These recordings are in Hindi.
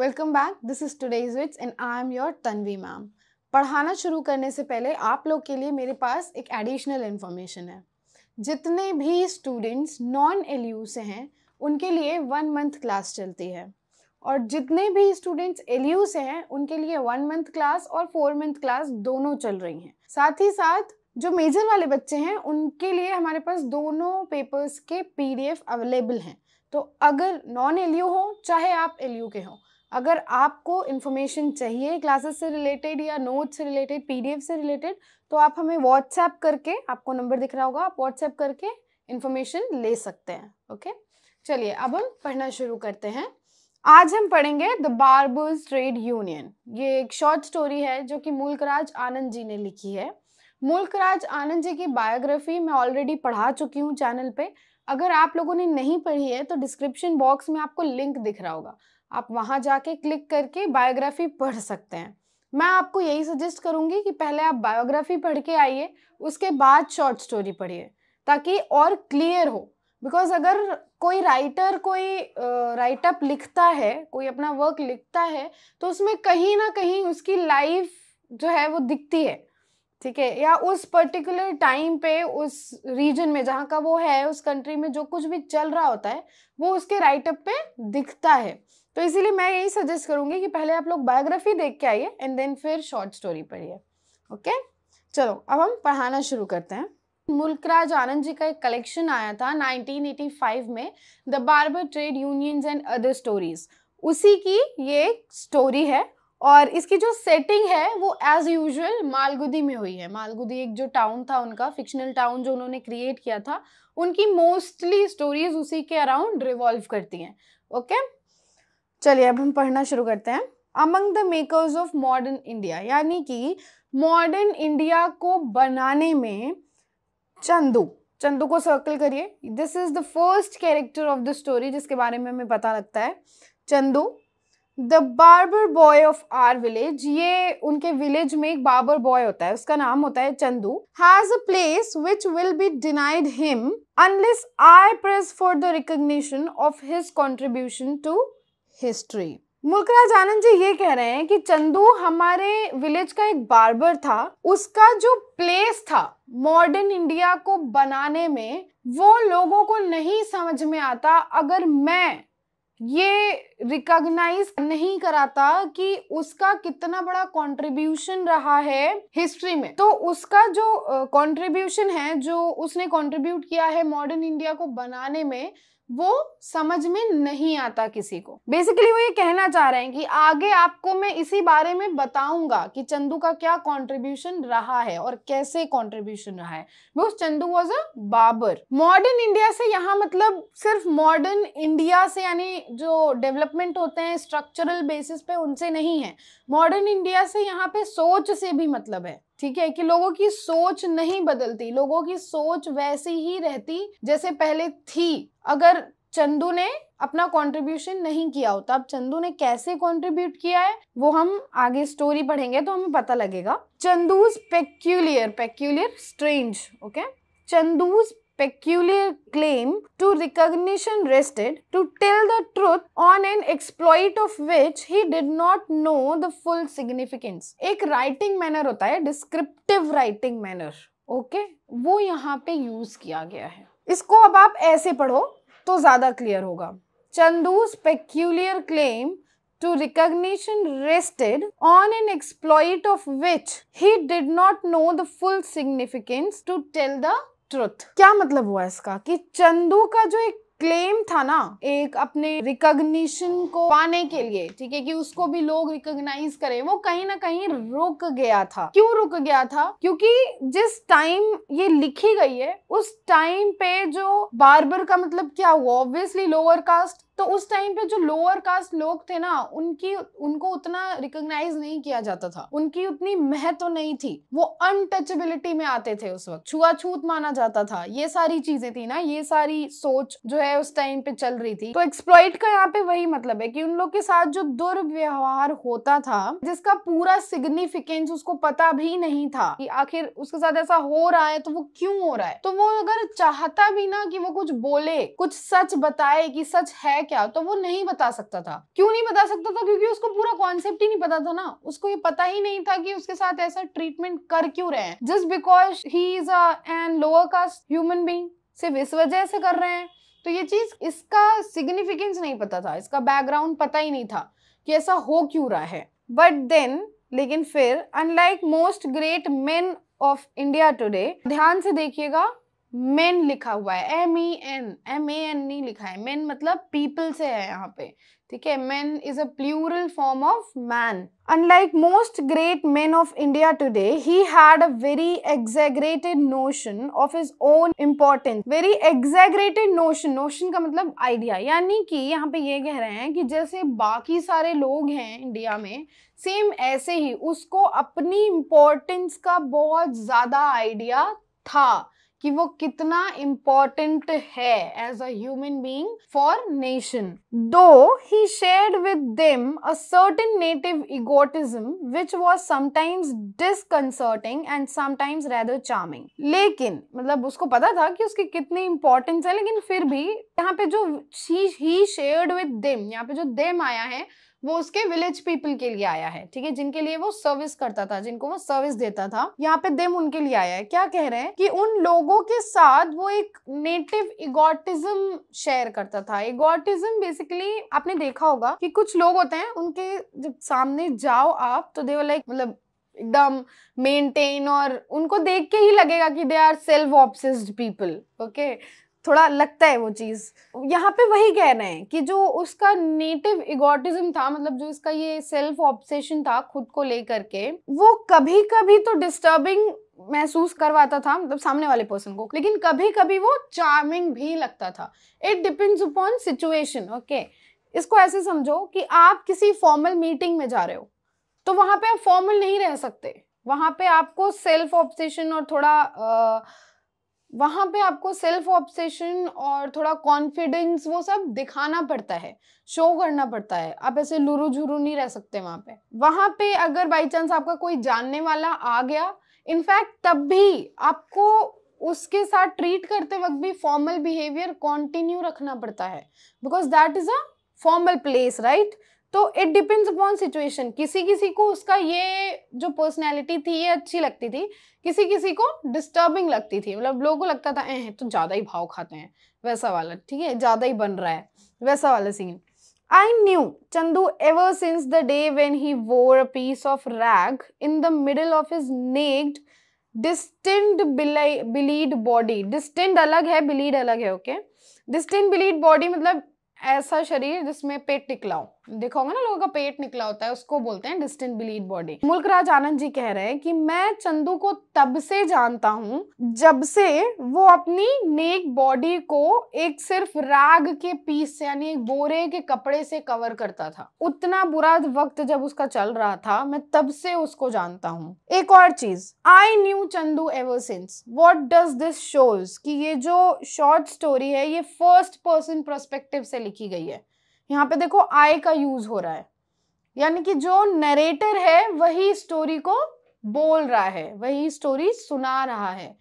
Welcome back, this is today's wits and I am your Tanvi ma'am. पढ़ाना शुरू करने से पहले आप लोग के लिए मेरे पास एक एडिशनल इन्फॉर्मेशन है। जितने भी स्टूडेंट्स नॉन एलयू से हैं उनके लिए 1 मंथ क्लास चलती है, और जितने भी स्टूडेंट्स एलयू से हैं उनके लिए 1 मंथ क्लास और 4 मंथ क्लास दोनों चल रही हैं। साथ ही साथ जो मेजर वाले बच्चे हैं उनके लिए हमारे पास दोनों पेपर्स के PDF अवेलेबल हैं। तो अगर नॉन एलयू हो चाहे आप एलयू के हो, अगर आपको इन्फॉर्मेशन चाहिए क्लासेस से रिलेटेड या नोट्स से रिलेटेड, PDF से रिलेटेड, तो आप हमें व्हाट्सएप करके, आपको नंबर दिख रहा होगा, आप व्हाट्सएप करके इन्फॉर्मेशन ले सकते हैं। ओके, चलिए अब हम पढ़ना शुरू करते हैं। आज हम पढ़ेंगे द बार्बर्स ट्रेड यूनियन। ये एक शॉर्ट स्टोरी है जो कि मुल्क राज आनंद जी ने लिखी है। मुल्क राज आनंद जी की बायोग्राफी मैं ऑलरेडी पढ़ा चुकी हूँ चैनल पे। अगर आप लोगों ने नहीं पढ़ी है तो डिस्क्रिप्शन बॉक्स में आपको लिंक दिख रहा होगा, आप वहाँ जाके क्लिक करके बायोग्राफी पढ़ सकते हैं। मैं आपको यही सजेस्ट करूँगी कि पहले आप बायोग्राफी पढ़ के आइए, उसके बाद शॉर्ट स्टोरी पढ़िए, ताकि और क्लियर हो। बिकॉज अगर कोई राइटर कोई राइटअप लिखता है, कोई अपना वर्क लिखता है, तो उसमें कहीं ना कहीं उसकी लाइफ जो है वो दिखती है, ठीक है, या उस पर्टिकुलर टाइम पे उस रीजन में जहाँ का वो है, उस कंट्री में जो कुछ भी चल रहा होता है वो उसके राइटअप पे दिखता है। तो इसीलिए मैं यही सजेस्ट करूँगी कि पहले आप लोग बायोग्राफी देख के आइए एंड देन फिर शॉर्ट स्टोरी पढ़िए। ओके, चलो अब हम पढ़ाना शुरू करते हैं। मुल्क राज आनंद जी का एक कलेक्शन आया था 1985 में, the barber trade unions and other stories, उसी की ये एक स्टोरी है। और इसकी जो सेटिंग है वो एज यूजुअल मालगुदी में हुई है। मालगुदी एक जो टाउन था उनका, फिक्शनल टाउन जो उन्होंने क्रिएट किया था, उनकी मोस्टली स्टोरीज उसी के अराउंड रिवॉल्व करती हैं। ओके, चलिए अब हम पढ़ना शुरू करते हैं। Among the makers of modern India, यानी कि मॉडर्न इंडिया को बनाने में चंदू, चंदू को सर्कल करिए, this is the first character of the story जिसके बारे में हमें पता लगता है, Chandu. The barber boy of our village, ये उनके विलेज में एक बार्बर बॉय होता है, उसका नाम होता है Chandu. Has a place which will be denied him unless I press for the recognition of his contribution to history. Mulk Raj आनंद जी ये कह रहे हैं कि चंदू हमारे विलेज का एक बार्बर था, उसका जो प्लेस था मॉडर्न इंडिया को बनाने में वो लोगों को नहीं समझ में आता अगर मैं ये रिकॉग्नाइज नहीं कराता कि उसका कितना बड़ा कंट्रीब्यूशन रहा है हिस्ट्री में। तो उसका जो कंट्रीब्यूशन है, जो उसने कंट्रीब्यूट किया है मॉडर्न इंडिया को बनाने में, वो समझ में नहीं आता किसी को। बेसिकली वो ये कहना चाह रहे हैं कि आगे आपको मैं इसी बारे में बताऊंगा कि चंदू का क्या कंट्रीब्यूशन रहा है और कैसे कंट्रीब्यूशन रहा है। Because Chandu was a barber. Modern India से यहाँ मतलब सिर्फ मॉडर्न इंडिया से, यानी जो डेवलपमेंट होते हैं स्ट्रक्चरल बेसिस पे, उनसे नहीं है। मॉडर्न इंडिया से यहाँ पे सोच से भी मतलब है, ठीक है, कि लोगों की सोच नहीं बदलती, लोगों की सोच वैसी ही रहती जैसे पहले थी अगर चंदू ने अपना कंट्रीब्यूशन नहीं किया होता। अब चंदू ने कैसे कंट्रीब्यूट किया है वो हम आगे स्टोरी पढ़ेंगे तो हमें पता लगेगा। Chandu's peculiar, peculiar strange, okay, Chandu's peculiar claim to recognition rested to tell the truth on an exploit of which he did not know the full significance. एक writing manner होता है, descriptive writing manner, okay, वो यहाँ पे use किया गया है। इसको अब आप ऐसे पढ़ो तो ज़्यादा clear होगा। Chandu's peculiar claim to recognition rested on an exploit of which he did not know the full significance to tell the Truth. क्या मतलब हुआ इसका कि चंदू का जो एक क्लेम था ना, एक अपने रिकॉग्निशन को पाने के लिए, ठीक है, कि उसको भी लोग रिकॉग्नाइज करें, वो कहीं ना कहीं रुक गया था। क्यों रुक गया था? क्योंकि जिस टाइम ये लिखी गई है उस टाइम पे जो बार्बर का मतलब क्या हुआ, ऑब्वियसली लोअर कास्ट, तो उस टाइम पे जो लोअर कास्ट लोग थे ना, उनको उतना रिकॉग्नाइज नहीं किया जाता था, उनकी उतनी महत्व नहीं थी, वो अनटचेबिलिटी में आते थे उस वक्त, छुआछूत माना जाता था। ये सारी चीजें थी ना, ये सारी सोच जो है उस टाइम पे चल रही थी। तो एक्सप्लॉइट का यहाँ पे वही मतलब है कि उन लोग के साथ जो दुर्व्यवहार होता था, जिसका पूरा सिग्निफिकेंस उसको पता भी नहीं था कि आखिर उसके साथ ऐसा हो रहा है तो वो क्यों हो रहा है। तो वो अगर चाहता भी ना कि वो कुछ बोले, कुछ सच बताए कि सच है क्या, तो वो नहीं बता सकता था। क्यों नहीं बता सकता था? क्योंकि उसको पूरा कॉन्सेप्ट ही नहीं पता था ना। उसको ये पता ही नहीं था कि उसके साथ ऐसा ट्रीटमेंट कर क्यों रहे हैं, just because he is an lower caste human being, सिर्फ इस वजह से कर रहे हैं। तो ये चीज, इसका सिग्निफिकेंस नहीं पता था, इसका बैकग्राउंड पता ही नहीं था कि ऐसा हो क्यों रहा है। बट देन, लेकिन फिर unlike most great men of India today, ध्यान से देखिएगा, मेन लिखा हुआ है, MEN नहीं लिखा है। मेन मतलब पीपल से है यहाँ पे, ठीक है। Men is a plural form of man. Unlike most great men of India today, he had a very exaggerated notion of his own importance. Very exaggerated notion, notion का मतलब आइडिया, यानी कि यहाँ पे ये कह रहे हैं कि जैसे बाकी सारे लोग हैं इंडिया में, सेम ऐसे ही उसको अपनी इम्पोर्टेंस का बहुत ज्यादा आइडिया था कि वो कितना इम्पोर्टेंट है as a human being for nation. Though he shared with them a certain native egotism which was sometimes disconcerting and sometimes rather charming. लेकिन मतलब उसको पता था कि उसकी कितनी इंपॉर्टेंस है, लेकिन फिर भी यहाँ पे जो ही शेयर्ड विद देम, यहाँ पे जो देम आया है वो उसके विलेज पीपल के लिए आया है, ठीक है, जिनके लिए वो सर्विस करता था, जिनको वो सर्विस देता था। यहाँ पे देम उनके लिए आया है। क्या कह रहे हैं कि उन लोगों के साथ वो एक नेटिव इगोटिज्म शेयर करता था। इगोटिज्म बेसिकली आपने देखा होगा कि कुछ लोग होते हैं, उनके जब सामने जाओ आप तो दे वर लाइक, मतलब एकदम मेंटेन, और उनको देख के ही लगेगा कि they are self obsessed people, okay, थोड़ा लगता है वो चीज़। यहाँ पे वही कह रहे हैं कि जो उसका नेटिव इगोटिज्म था, मतलब जो इसका ये सेल्फ ऑब्सेशन था खुद को लेकर के, वो कभी कभी तो डिस्टर्बिंग महसूस करवाता था, मतलब सामने वाले पर्सन को, लेकिन कभी कभी वो चार्मिंग भी लगता था। It depends upon situation, okay. इसको ऐसे समझो कि आप किसी फॉर्मल मीटिंग में जा रहे हो, तो वहाँ पे आप फॉर्मल नहीं रह सकते, वहाँ पे आपको सेल्फ ऑब्सेशन और थोड़ा कॉन्फिडेंस वो सब दिखाना पड़ता है, शो करना पड़ता है। आप ऐसे लुरू झुरू नहीं रह सकते वहाँ पे। अगर बाई चांस आपका कोई जानने वाला आ गया, इनफैक्ट तब भी आपको उसके साथ ट्रीट करते वक्त भी फॉर्मल बिहेवियर कंटिन्यू रखना पड़ता है, because that is a formal place, right. तो इट डिपेंड्स अपॉन सिचुएशन। किसी किसी को उसका ये जो पर्सनैलिटी थी ये अच्छी लगती थी, किसी किसी को डिस्टर्बिंग लगती थी, मतलब लोगों को लगता था तो ज़्यादा ही भाव खाते हैं, वैसा वाला, ठीक है, ज़्यादा ही बन रहा है, वैसा वाला scene. I knew Chandu ever since the day when he wore a piece of rag in the middle of his naked, distinct belied body। Distinct अलग है, belied अलग है, okay। Distinct belied body मतलब ऐसा शरीर जिसमें पेट निकला हो, देखा होगा ना लोगों का पेट निकला होता है, उसको बोलते हैं डिस्टेंट बिलीड बॉडी। मुल्क राज आनंद जी कह रहे हैं कि मैं चंदू को तब से जानता हूँ जब से वो अपनी नेक बॉडी को एक सिर्फ राग के पीस से, यानी एक बोरे के कपड़े से कवर करता था। उतना बुरा वक्त जब उसका चल रहा था, मैं तब से उसको जानता हूँ। एक और चीज, I knew Chandu ever since. What does this shows कि ये जो शॉर्ट स्टोरी है ये फर्स्ट पर्सन पर्सपेक्टिव से की गई है। यहाँ पे देखो आई का यूज हो रहा है, यानी कि जो नरेटर है वही स्टोरी को बोल रहा है, वही स्टोरी सुना रहा है,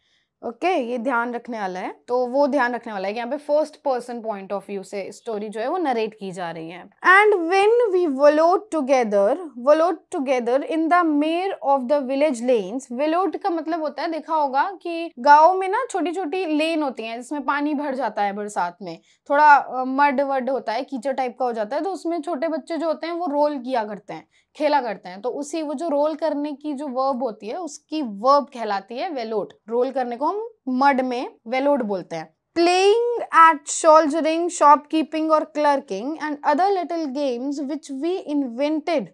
ओके, ये ध्यान रखने वाला है। तो वो ध्यान रखने वाला है कि यहाँ पे first person point of view से स्टोरी जो है वो नरेट की जा रही है। And when we वलोड together in the mire of the village lanes. वलोड का मतलब होता है, देखा होगा कि गाँव में ना छोटी छोटी लेन होती है जिसमें पानी भर जाता है बरसात में, थोड़ा मड वर्ड होता है, कीचड़ टाइप का हो जाता है, तो उसमें छोटे बच्चे जो होते हैं वो रोल किया करते हैं, खेला करते हैं। तो उसी वो जो रोल करने की जो वर्ब होती है उसकी वर्ब कहलाती है वेलोड। रोल करने को हम मड में वेलोड बोलते हैं। प्लेइंग एट सोल्जरिंग, शॉपकीपिंग और clerking and other little games which we invented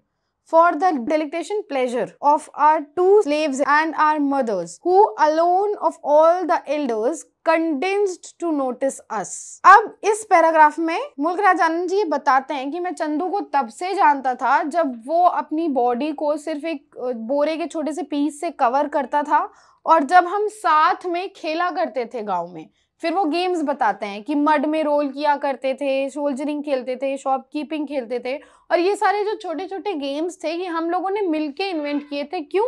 for the delectation pleasure of our two slaves and our mothers, who alone of all the elders condescended to notice us। अब इस पैराग्राफ में मुल्क राज आनंद जी बताते हैं कि मैं चंदू को तब से जानता था जब वो अपनी बॉडी को सिर्फ एक बोरे के छोटे से पीस से कवर करता था, और जब हम साथ में खेला करते थे गांव में। फिर वो गेम्स बताते हैं कि मड में रोल किया करते थे, सोल्जरिंग खेलते थे, शॉपकीपिंग खेलते थे, और ये सारे जो छोटे छोटे गेम्स थे ये हम लोगों ने मिलके इन्वेंट किए थे। क्यों?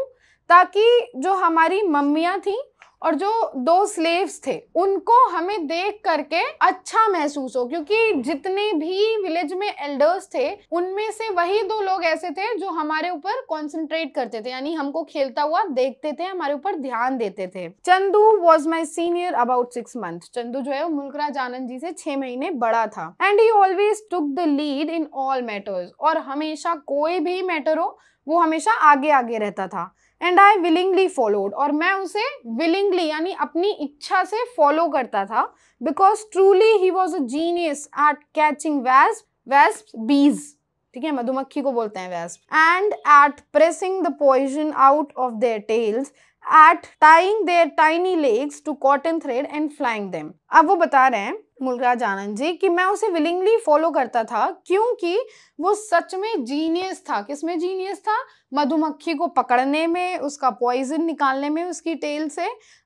ताकि जो हमारी मम्मियाँ थीं और जो दो स्लेव्स थे उनको हमें देख करके अच्छा महसूस हो, क्योंकि जितने भी विलेज में एल्डर्स थे उनमें से वही दो लोग ऐसे थे जो हमारे ऊपर कॉन्सेंट्रेट करते थे, यानी हमको खेलता हुआ देखते थे, हमारे ऊपर ध्यान देते थे। Chandu was my senior about 6 months। Chandu जो है वो मुल्क राज आनंद जी से 6 महीने बड़ा था। And he always took the lead in all matters, और हमेशा कोई भी मैटर हो वो हमेशा आगे आगे रहता था। एंड आई विलिंगली फॉलोड, और मैं उसे विलिंगली यानी अपनी इच्छा से फॉलो करता था, because truly he was a genius at catching wasp bees, ठीक है, मधुमक्खी को बोलते हैं wasp, and at pressing the poison out of their tails, at tying their tiny legs to cotton thread and flying them. अब वो बता रहे हैं मुल्क राज आनंद जी कि मैं उसे विलिंगली फॉलो करता था क्योंकि वो सच में जीनियस था। किसमें जीनियस था? मधुमक्खी को पकड़ने में, उसका पॉइजन निकालने में उसकी टेल से,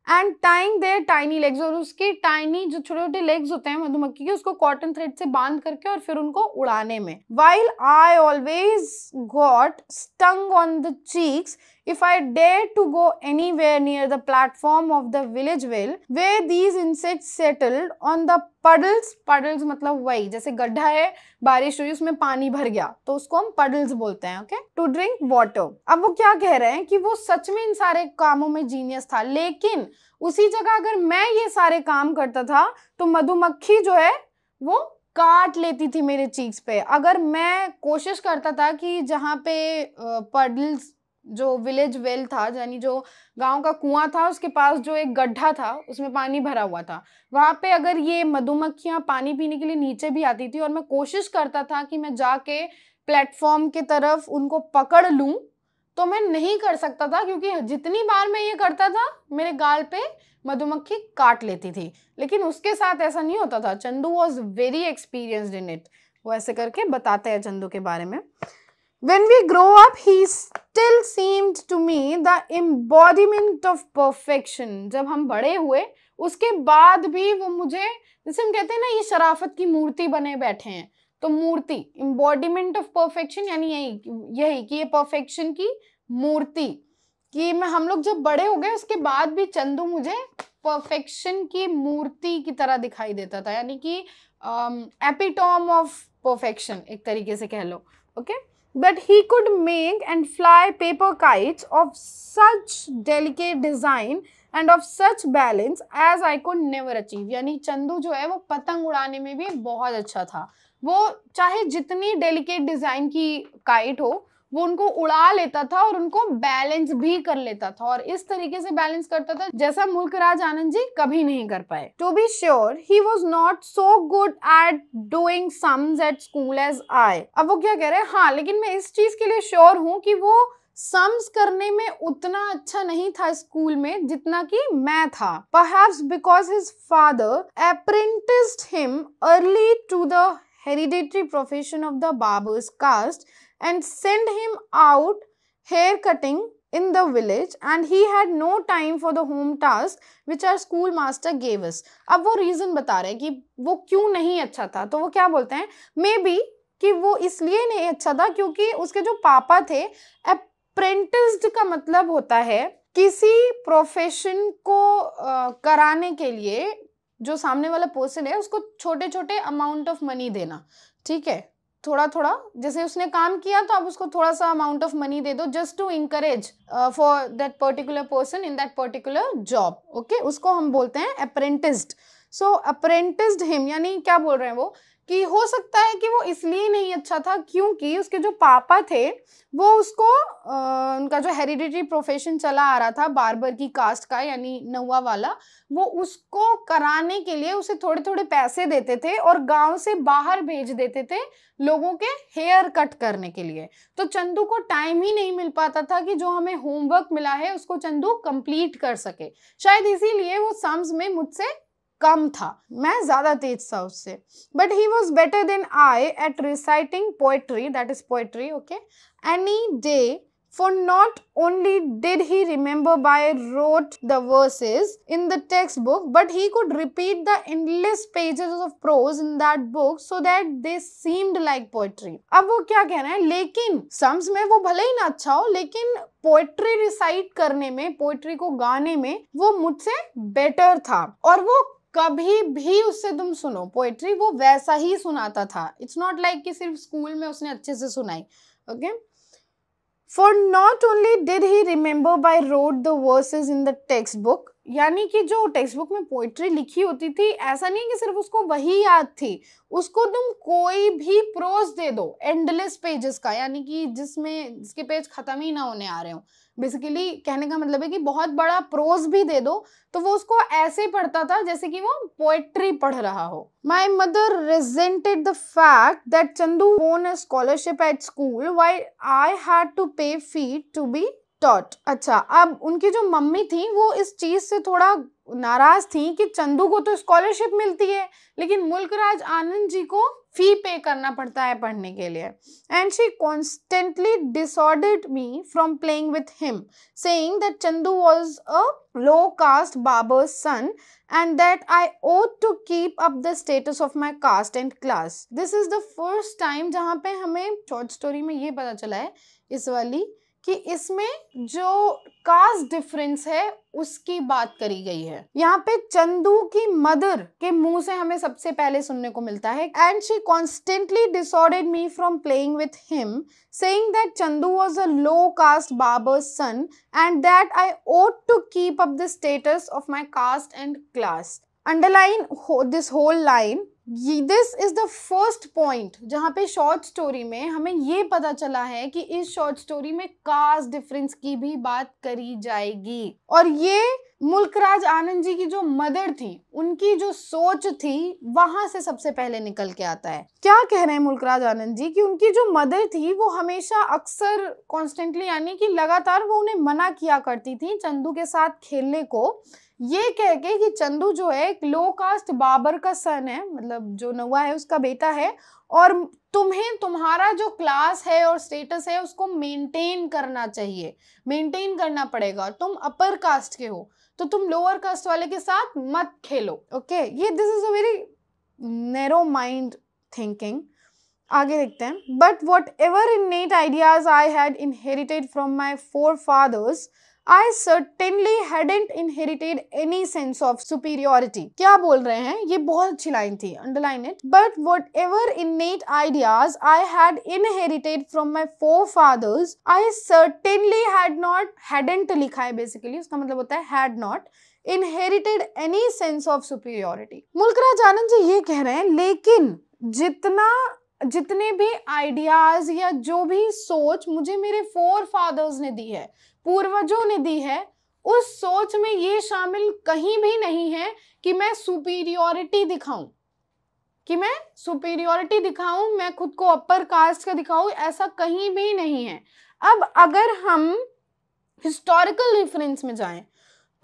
and tying their tiny legs, और उसकी टाइनी जो छोटे छोटे लेग्स होते हैं मधुमक्खी के उसको कॉटन थ्रेड से बांध करके और फिर उनको उड़ाने में। While I always got stung on the cheeks if I dare to go anywhere near the platform of the village well where these insects settled on the puddles. Puddles मतलब वही, जैसे गड्ढा है, बारिश हुई, उसमें पानी भर गया, तो उसको हम पडल्स बोलते हैं, ओके, टू ड्रिंक वाटर। अब वो क्या कह रहे हैं कि वो सच में इन सारे कामों में जीनियस था, लेकिन उसी जगह अगर मैं ये सारे काम करता था तो मधुमक्खी जो है वो काट लेती थी मेरे चीक्स पे। अगर मैं कोशिश करता था कि जहाँ पे पडल्स, जो विलेज वेल था, यानी जो गांव का कुआं था, उसके पास जो एक गड्ढा था उसमें पानी भरा हुआ था, वहाँ पे अगर ये मधुमक्खियाँ पानी पीने के लिए नीचे भी आती थी और मैं कोशिश करता था कि मैं जाके प्लेटफॉर्म के तरफ उनको पकड़ लूँ, तो मैं नहीं कर सकता था, क्योंकि जितनी बार मैं ये करता था मेरे गाल पे मधुमक्खी काट लेती थी। लेकिन उसके साथ ऐसा नहीं होता था। Chandu was very experienced in it. वो ऐसे करके बताते हैं चंदू के बारे में। When we grow up, he still seemed to me the embodiment of perfection. जब हम बड़े हुए उसके बाद भी वो मुझे, जैसे हम कहते हैं ना, ये शराफत की मूर्ति बने बैठे हैं, तो मूर्ति, embodiment of perfection, यानी यही कि ये perfection की मूर्ति, कि मैं, हम लोग जब बड़े हो गए उसके बाद भी चंदू मुझे perfection की मूर्ति की तरह दिखाई देता था, यानी कि एपिटॉम ऑफ परफेक्शन एक तरीके से कह लो, okay. But he could make and fly paper kites of such delicate design and of such balance as I could never achieve. यानी चंदू जो है वो पतंग उड़ाने में भी बहुत अच्छा था। वो चाहे जितनी डेलिकेट डिज़ाइन की काइट हो वो उनको उड़ा लेता था और उनको बैलेंस भी कर लेता था, और इस तरीके से बैलेंस करता था जैसा मुल्क राज आनंद जी कभी नहीं कर पाए। To be sure he was not so good at doing sums at school as I. अब वो क्या कह रहे हैं, हाँ लेकिन मैं इस चीज के लिए श्योर हूँ कि वो सम्स करने में उतना अच्छा नहीं था स्कूल में जितना कि मैं था। Perhaps because his father apprenticed him early to the hereditary profession of the barber's caste and send him out hair cutting in the village and he had no time for the home task which our schoolmaster gave us. अब वो रीजन बता रहे हैं कि वो क्यों नहीं अच्छा था, तो वो क्या बोलते हैं, मे बी कि वो इसलिए नहीं अच्छा था क्योंकि उसके जो पापा थे, अप्रेंटिस्ड का मतलब होता है किसी प्रोफेशन को कराने के लिए जो सामने वाला पर्सन है उसको छोटे छोटे अमाउंट ऑफ मनी देना, ठीक है, थोड़ा थोड़ा, जैसे उसने काम किया तो आप उसको थोड़ा सा अमाउंट ऑफ मनी दे दो, just to encourage for that particular person in that particular job, okay, उसको हम बोलते हैं अप्रेंटिस्ड। सो अप्रेंटिस्ड हिम, यानी क्या बोल रहे हैं वो, कि हो सकता है कि वो इसलिए नहीं अच्छा था क्योंकि उसके जो पापा थे वो उसको उनका जो हेरिडिटरी प्रोफेशन चला आ रहा था बार्बर की कास्ट का, यानी नौवा वाला, वो उसको कराने के लिए उसे थोड़े थोड़े पैसे देते थे और गांव से बाहर भेज देते थे लोगों के हेयर कट करने के लिए। तो चंदू को टाइम ही नहीं मिल पाता था कि जो हमें होमवर्क मिला है उसको चंदू कंप्लीट कर सके। शायद इसीलिए वो सम्स में मुझसे कम था, मैं ज्यादा तेज था उससे। But he was better than I at reciting poetry, that is poetry, okay, any day For not only did he remember by rote the verses in the textbook, but he could repeat the endless pages of prose in that book so that they seemed like poetry. अब वो क्या कह रहे हैं, लेकिन सम्स में वो भले ही ना अच्छा हो, लेकिन पोएट्री रिसाइट करने में, पोएट्री को गाने में वो मुझसे बेटर था, और वो कभी भी उससे तुम सुनो पोएट्री वो वैसा ही सुनाता था. इट्स नॉट लाइक कि सिर्फ स्कूल में उसने अच्छे से सुनाई. Okay. For not only did he remember by rote the verses in the textbook, यानी कि जो टेक्स्ट बुक में पोइट्री लिखी होती थी, ऐसा नहीं कि सिर्फ उसको वही याद थी, उसको तुम कोई भी प्रोज दे दो एंडलेस पेजेस का, यानी कि जिसमें जिसके पेज खत्म ही ना होने आ रहे हो. बेसिकली कहने का मतलब है कि बहुत बड़ा प्रोज भी दे दो तो वो उसको ऐसे पढ़ता था जैसे कि वो पोएट्री पढ़ रहा हो. My mother resented the fact that Chandu won a scholarship at school while I had to pay fee to be taught. अच्छा, अब उनकी जो मम्मी थी वो इस चीज से थोड़ा नाराज थी कि चंदू को तो स्कॉलरशिप मिलती है लेकिन मुल्कराज आनंद जी को फी पे करना पड़ता है पढ़ने के लिए. And she constantly disordered me from playing with him saying that Chandu was a low caste barber's son and that I ought to keep up the status of my caste and class. This is the first time जहाँ पे हमें शॉर्ट स्टोरी में ये पता चला है इस वाली कि इसमें जो कास्ट डिफरेंस है उसकी बात करी गई है. यहाँ पे चंदू की मदर के मुंह से हमें सबसे पहले सुनने को मिलता है. And she constantly disordered me from playing with him saying that Chandu was a low caste barber's son and that I ought to keep up the status of my caste and class. Underline this whole line. This is the first point जहाँ पे शॉर्ट स्टोरी में हमें ये पता चला है कि इस शॉर्ट स्टोरी में कास्ट डिफरेंस की भी बात करी जाएगी. और ये मुल्कराज आनंद जी की जो मदर थी उनकी जो सोच थी वहां से सबसे पहले निकल के आता है. क्या कह रहे हैं मुल्कराज आनंद जी कि उनकी जो मदर थी वो हमेशा अक्सर कॉन्स्टेंटली यानी कि लगातार वो उन्हें मना किया करती थी चंदू के साथ खेलने को, ये कह के कि चंदू जो है एक लो कास्ट बाबर का सन है, मतलब जो नौवा है उसका बेटा है, और तुम्हें तुम्हारा जो क्लास है और स्टेटस है उसको मेंटेन करना चाहिए, मेंटेन करना पड़ेगा. तुम अपर कास्ट के हो तो तुम लोअर कास्ट वाले के साथ मत खेलो. ओके, ये this is a very narrow mind thinking. आगे देखते हैं. But whatever innate ideas I had inherited from my forefathers I certainly hadn't inherited any sense of superiority. क्या बोल रहे हैं, ये बहुत अच्छी लाइन थी, underline it. But whatever innate ideas I had inherited from my forefathers, I certainly hadn't लिखा है basically, उसका मतलब होता है had not inherited any sense of superiority. Mulk Raj Anand ji ये कह रहे हैं लेकिन जितने भी आइडियाज या जो भी सोच मुझे मेरे फोरफादर्स ने दी है, पूर्वजों ने दी है, उस सोच में ये शामिल कहीं भी नहीं है कि मैं सुपीरियॉरिटी दिखाऊं, मैं खुद को अपर कास्ट का दिखाऊं, ऐसा कहीं भी नहीं है. अब अगर हम हिस्टोरिकल रेफरेंस में जाएं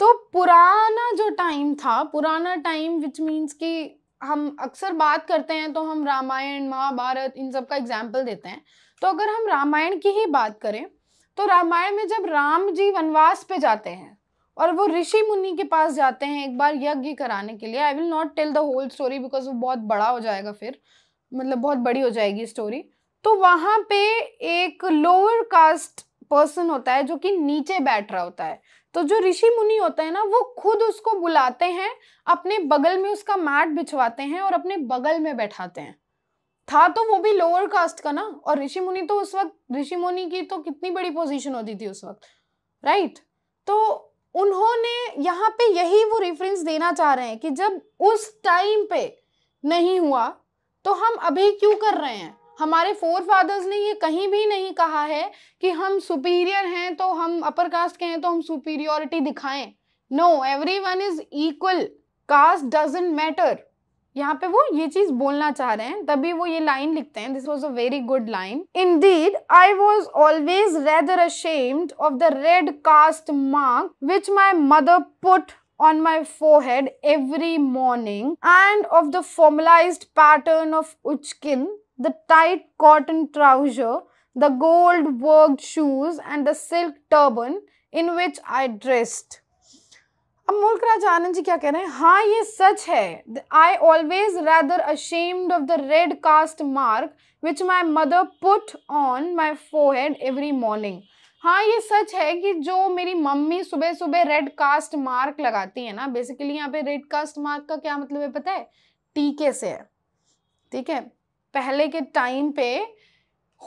तो पुराना जो टाइम था, पुराना टाइम विच मीन्स कि हम अक्सर बात करते हैं तो हम रामायण, महाभारत, इन सब का एग्जाम्पल देते हैं. तो अगर हम रामायण की ही बात करें तो रामायण में जब राम जी वनवास पे जाते हैं और वो ऋषि मुनि के पास जाते हैं एक बार यज्ञ कराने के लिए, I will not tell the whole story because वो बहुत बड़ा हो जाएगा, फिर मतलब बहुत बड़ी हो जाएगी स्टोरी. तो वहाँ पे एक लोअर कास्ट पर्सन होता है जो कि नीचे बैठ रहा होता है, तो जो ऋषि मुनि होता है ना वो खुद उसको बुलाते हैं, अपने बगल में उसका मैट बिछवाते हैं और अपने बगल में बैठाते हैं. था तो वो भी लोअर कास्ट का ना, और ऋषि मुनि तो उस वक्त, ऋषि मुनि की तो कितनी बड़ी पोजीशन होती थी उस वक्त, राइट. तो उन्होंने यहाँ पे यही वो रेफरेंस देना चाह रहे हैं कि जब उस टाइम पे नहीं हुआ तो हम अभी क्यों कर रहे हैं. हमारे फोरफादर्स ने ये कहीं भी नहीं कहा है कि हम सुपीरियर हैं तो हम अपर कास्ट के हैं तो हम सुपीरियरिटी दिखाएं. No, everyone is equal, caste doesn't matter. यहाँ पे वो ये चीज बोलना चाह रहे हैं, तभी वो ये लाइन लिखते हैं. This was a very good line. Indeed I was always rather ashamed of the red caste mark which my mother put on my forehead every morning and of the formalized pattern of uchkin, the tight cotton trouser the gold worked shoes and the silk turban in which I dressed. अब मुल्क राज आनंद जी क्या कह रहे हैं? हाँ ये सच है. I always rather ashamed of the red caste mark which my mother put on my forehead every morning. हाँ ये सच है कि जो मेरी मम्मी सुबह सुबह रेड कास्ट मार्क लगाती है ना, बेसिकली यहाँ पे रेड कास्ट मार्क का क्या मतलब है पता है? टीके से है, ठीक है. पहले के टाइम पे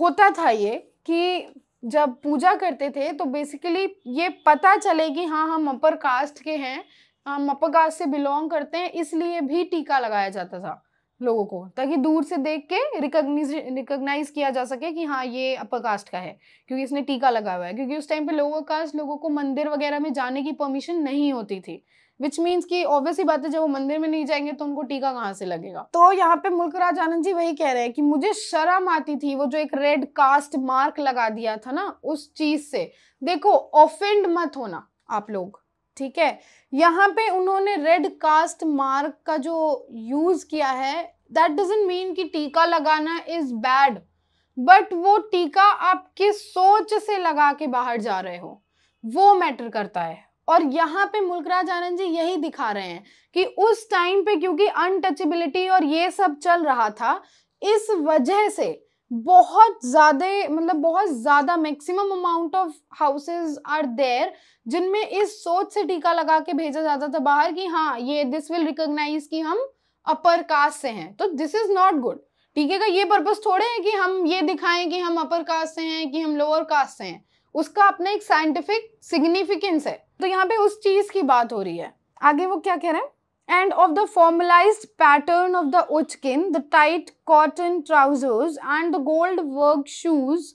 होता था ये कि जब पूजा करते थे तो बेसिकली ये पता चले कि हाँ हम अपर कास्ट के हैं, हम अपर कास्ट से बिलोंग करते हैं, इसलिए भी टीका लगाया जाता था लोगों को, ताकि दूर से देख के रिकॉग्नाइज किया जा सके कि हाँ ये अपर कास्ट का है क्योंकि इसने टीका लगा हुआ है. क्योंकि उस टाइम पे लोअर कास्ट लोगों को मंदिर वगैरह में जाने की परमिशन नहीं होती थी, विच मीन्स कि ऑब्वियसली बात है जब वो मंदिर में नहीं जाएंगे तो उनको टीका कहाँ से लगेगा. तो यहाँ पे मुल्क राज आनंद जी वही कह रहे हैं कि मुझे शर्म आती थी वो जो एक रेड कास्ट मार्क लगा दिया था ना उस चीज से. देखो ऑफेंड मत होना आप लोग, ठीक है. यहाँ पे उन्होंने रेड कास्ट मार्क का जो यूज किया है दैट डजंट मीन कि टीका लगाना इज बैड, बट वो टीका आप किस सोच से लगा के बाहर जा रहे हो वो मैटर करता है. और यहाँ पे मुल्क राज आनंद जी यही दिखा रहे हैं कि उस टाइम पे क्योंकि अनटचेबिलिटी और ये सब चल रहा था, इस वजह से बहुत ज़्यादा maximum amount of houses are there जिनमें इस सोच से टीका लगा के भेजा जाता था बाहर कि हाँ ये दिस विल रिकॉग्नाइज कि हम अपर कास्ट से हैं. तो दिस इज नॉट गुड. टीके का ये पर्पस थोड़े है कि हम ये दिखाएं कि हम अपर कास्ट से हैं कि हम लोअर कास्ट से हैं, उसका अपना एक साइंटिफिक सिग्निफिकेंस है. तो यहाँ पे उस चीज की बात हो रही है. आगे वो क्या कह रहे हैं? And of the formalized pattern of the uchkin, the tight cotton trousers and the gold work shoes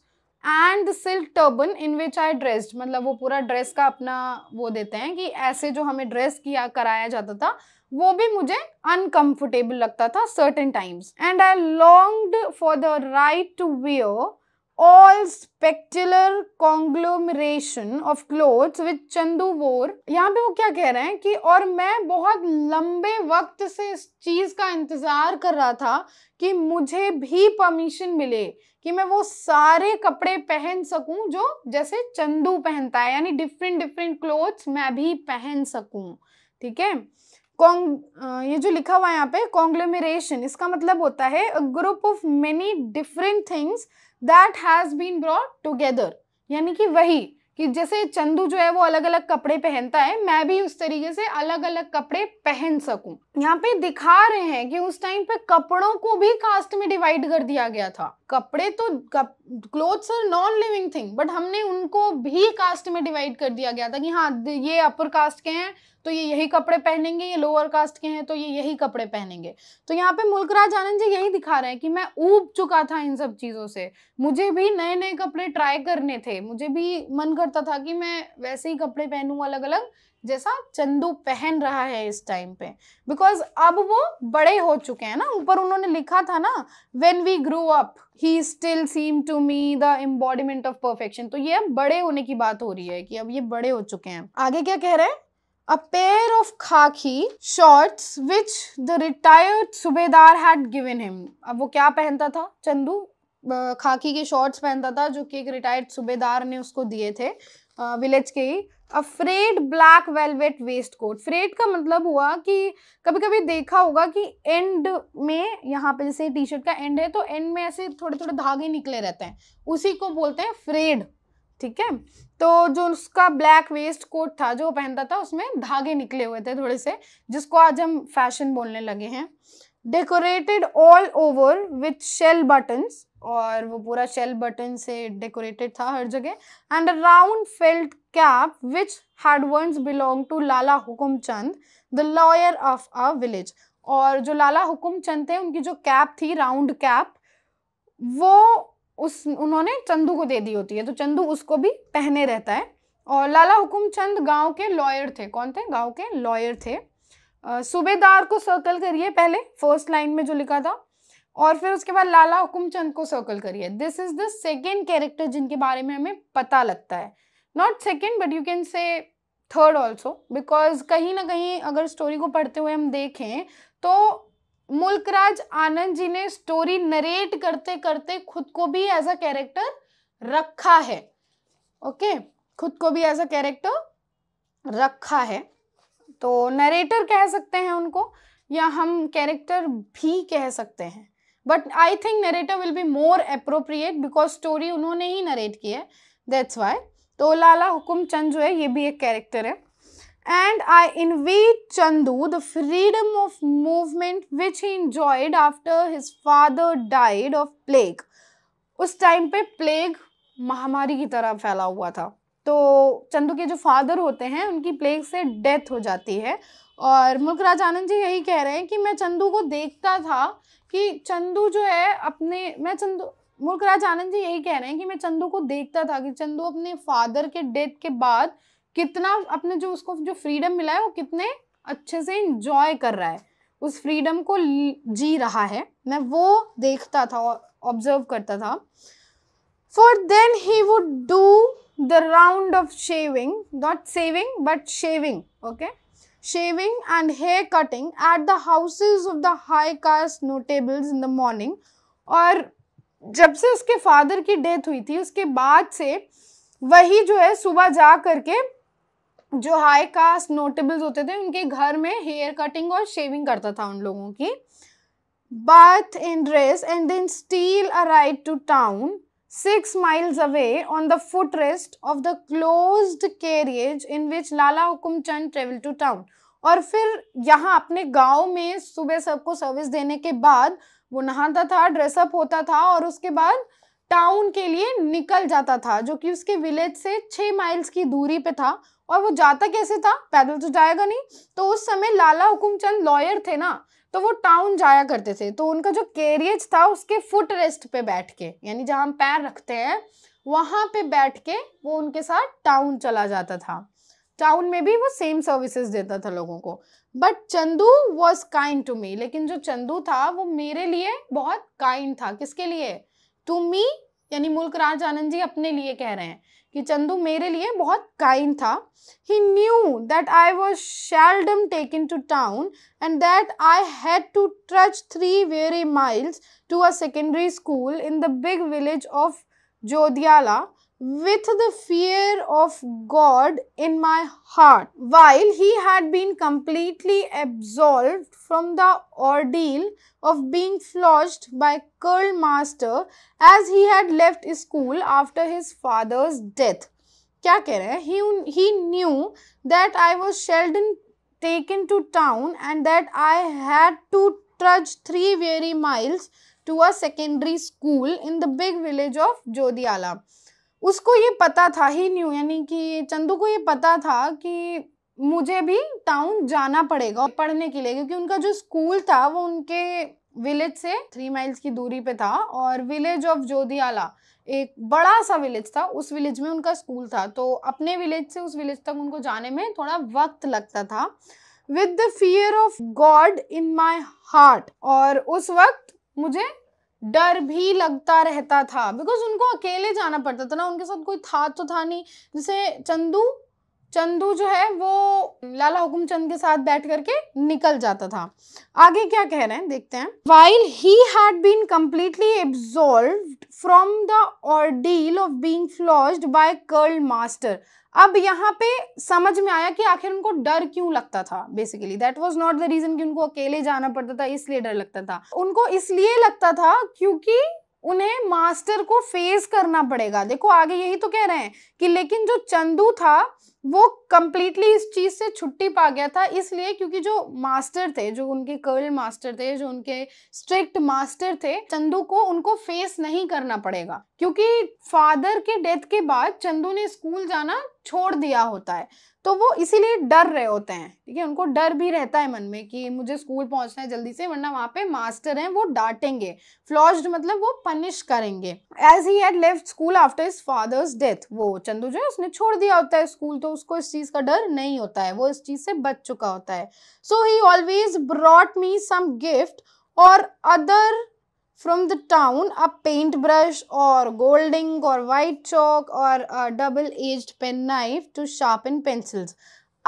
and the silk turban in which I dressed. मतलब वो पूरा ड्रेस का अपना वो देते हैं कि ऐसे जो हमें ड्रेस किया कराया जाता था वो भी मुझे अनकम्फर्टेबल लगता था certain times. And I longed for the right to wear all specular conglomeration of clothes which Chandu wore. यहाँ पे वो क्या कह रहे हैं कि और मैं बहुत लंबे वक्त से इस चीज़ का इंतज़ार कर रहा था कि मुझे भी परमिशन मिले कि मैं वो सारे कपड़े पहन सकूं जो जैसे चंदू पहनता है, यानी डिफरेंट डिफरेंट क्लोथ्स मैं भी पहन सकूं, ठीक है. ये जो लिखा हुआ है यहाँ पे कॉन्ग्लोमेरेशन, इसका मतलब होता है a group of many different things that has been brought together. यानी कि वही कि जैसे चंदू जो है वो अलग अलग कपड़े पहनता है, मैं भी उस तरीके से अलग अलग कपड़े पहन सकूं. यहाँ पे दिखा रहे हैं कि उस टाइम पे कपड़ों को भी कास्ट में डिवाइड कर दिया गया था. कपड़े तो clothes are non living thing, but हमने उनको भी कास्ट में डिवाइड कर दिया गया था कि हाँ ये अपर कास्ट के हैं तो ये यही कपड़े पहनेंगे, ये लोअर कास्ट के हैं तो ये यही कपड़े पहनेंगे. तो यहाँ पे मुल्क राज आनंद जी यही दिखा रहे हैं कि मैं ऊब चुका था इन सब चीज़ों से, मुझे भी नए नए कपड़े ट्राई करने थे, मुझे भी मन करता था कि मैं वैसे ही कपड़े पहनूँ अलग अलग जैसा चंदू पहन रहा है इस टाइम पे, बिकॉज अब वो बड़े हो चुके हैं ना. ऊपर उन्होंने लिखा था ना when we grow up he still seem to me the embodiment of perfection. तो ये अब बड़े होने की बात हो रही है कि अब ये बड़े हो चुके हैं. आगे क्या कह रहे हैं? A pair of khaki shorts which the retired सूबेदार had given him. अब वो क्या पहनता था चंदू? खाकी के शॉर्ट्स पहनता था जो कि एक रिटायर्ड सूबेदार ने उसको दिए थे विलेज के ही. A frayed black velvet waistcoat. Frayed का मतलब हुआ कि कभी कभी देखा होगा कि एंड में यहाँ पे जैसे टी शर्ट का एंड है तो एंड में ऐसे थोड़े थोड़े धागे निकले रहते हैं, उसी को बोलते हैं फ्रेड, ठीक है. तो जो उसका ब्लैक वेस्ट कोट था जो पहनता था उसमें धागे निकले हुए थे थोड़े से, जिसको आज हम फैशन बोलने लगे हैं. Decorated all over with shell buttons, और वो पूरा शेल बटन से डेकोरेटेड था हर जगह. And a round felt cap which had once belong to Lala Hukumchand the lawyer of a village. और जो लाला हुकुमचंद थे उनकी जो कैप थी राउंड कैप वो उन्होंने चंदू को दे दी होती है, तो चंदू उसको भी पहने रहता है. और लाला हुकुमचंद गांव के लॉयर थे. कौन थे? गांव के लॉयर थे. सूबेदार को सर्कल करिए पहले फर्स्ट लाइन में जो लिखा था, और फिर उसके बाद लाला हुकुमचंद को सर्कल करिए. This is the second character जिनके बारे में हमें पता लगता है. Not second but you can say third also, because कहीं ना कहीं अगर स्टोरी को पढ़ते हुए हम देखें तो मुल्क राज आनंद जी ने स्टोरी नरेट करते करते खुद को भी एज अ कैरेक्टर रखा है, ओके, खुद को भी एज अ कैरेक्टर रखा है, तो नरेटर कह सकते हैं उनको या हम कैरेक्टर भी कह सकते हैं, but I think narrator will be more appropriate because story उन्होंने ही नरेट की है, दैट्स वाई। तो लाला हुकुमचंद जो है ये भी एक कैरेक्टर है। And I envied Chandu the freedom of movement which he enjoyed after his father died of plague. उस टाइम पे प्लेग महामारी की तरह फैला हुआ था, तो चंदू के जो फादर होते हैं उनकी प्लेग से डेथ हो जाती है, और मुल्क राज आनंद जी यही कह रहे हैं कि मैं चंदू को देखता था कि चंदू जो है अपने मुल्क राज आनंद जी यही कह रहे हैं कि मैं चंदू को देखता था कि चंदू अपने फादर के डेथ के बाद कितना अपने जो उसको जो फ्रीडम मिला है वो कितने अच्छे से इंजॉय कर रहा है, उस फ्रीडम को जी रहा है, मैं वो देखता था और ऑब्जर्व करता था। For then he would do the round of shaving, not saving but shaving, okay, shaving and hair cutting at the houses of the high caste notables in the morning. और जब से उसके फादर की डेथ हुई थी उसके बाद से वही जो है सुबह जा करके जो हाई कास्ट नोटेबल्स होते थे उनके घर में हेयर कटिंग और शेविंग करता था उन लोगों की। Bath in dress and then steal a ride to town 6 miles away on the foot rest of the closed carriage in which Lala Hukumchand travel to town. और फिर यहाँ अपने गांव में सुबह सबको सर्विस देने के बाद वो नहाता था, ड्रेसअप होता था और उसके बाद टाउन के लिए निकल जाता था जो कि उसके विलेज से 6 miles की दूरी पे था। और वो जाता कैसे था? पैदल तो जाएगा नहीं, तो उस समय लाला हुकुमचंद लॉयर थे ना, तो वो टाउन जाया करते थे, तो उनका जो कैरियज था उसके फुट रेस्ट पे बैठ के, यानी जहाँ हम पैर रखते हैं वहाँ पे बैठ के वो उनके साथ टाउन चला जाता था। टाउन में भी वो सेम सर्विसेज देता था लोगों को। But Chandu was kind to me, लेकिन जो चंदू था वो मेरे लिए बहुत काइंड था। किसके लिए? टू मी, यानी मुल्क राज आनंद जी अपने लिए कह रहे हैं कि चंदू मेरे लिए बहुत काइंड था। He knew that I was seldom taken to town and that I had to trudge 3 weary miles to a secondary school in the big village of Jodhiala with the fear of God in my heart while he had been completely absolved from the ordeal of being flogged by curl master as he had left school after his father's death. क्या कह रहे हैं? He knew that I was seldom taken to town and that I had to trudge 3 weary miles to a secondary school in the big village of Jodhiala. उसको ये पता था, he knew, यानी कि चंदू को ये पता था कि मुझे भी टाउन जाना पड़ेगा पढ़ने के लिए, क्योंकि उनका जो स्कूल था वो उनके विलेज से 3 miles की दूरी पे था और विलेज ऑफ जोधियाला एक बड़ा सा विलेज था, उस विलेज में उनका स्कूल था, तो अपने विलेज से उस विलेज तक उनको जाने में थोड़ा वक्त लगता था। With the fear of God in my heart, और उस वक्त मुझे डर भी लगता रहता था, बिकॉज उनको अकेले जाना पड़ता था ना, उनके साथ कोई था तो था नहीं। जैसे चंदू जो है वो लाला हुकुमचंद के साथ बैठ करके निकल जाता था। आगे क्या कह रहे हैं देखते हैं। While he had been completely absolved from the ordeal of being flogged by curl master. अब यहाँ पे समझ में आया कि आखिर उनको डर क्यों लगता था। Basically that was not the reason कि उनको अकेले जाना पड़ता था इसलिए डर लगता था, उनको इसलिए लगता था क्योंकि उन्हें मास्टर को फेस करना पड़ेगा। देखो आगे यही तो कह रहे हैं कि लेकिन जो चंदू था वो कम्प्लीटली इस चीज़ से छुट्टी पा गया था, इसलिए क्योंकि जो मास्टर थे, जो उनके कर्ल मास्टर थे, जो उनके स्ट्रिक्ट मास्टर थे, चंदू को उनको फेस नहीं करना पड़ेगा, क्योंकि फादर के डेथ के बाद चंदू ने स्कूल जाना छोड़ दिया होता है, तो वो इसीलिए डर रहे होते हैं। ठीक है, उनको डर भी रहता है मन में कि मुझे स्कूल पहुंचना है जल्दी से वरना वहाँ पे मास्टर हैं वो डांटेंगे, फ्लॉज्ड मतलब वो पनिश करेंगे। As he had left school after his father's death, वो चंदू जो है उसने छोड़ दिया होता है स्कूल, तो उसको इस चीज़ का डर नहीं होता है, वो इस चीज़ से बच चुका होता है। So he always brought me some gift or other from the town, a paint brush और गोल्डिंग और वाइट चॉक और double edged pen knife to sharpen pencils.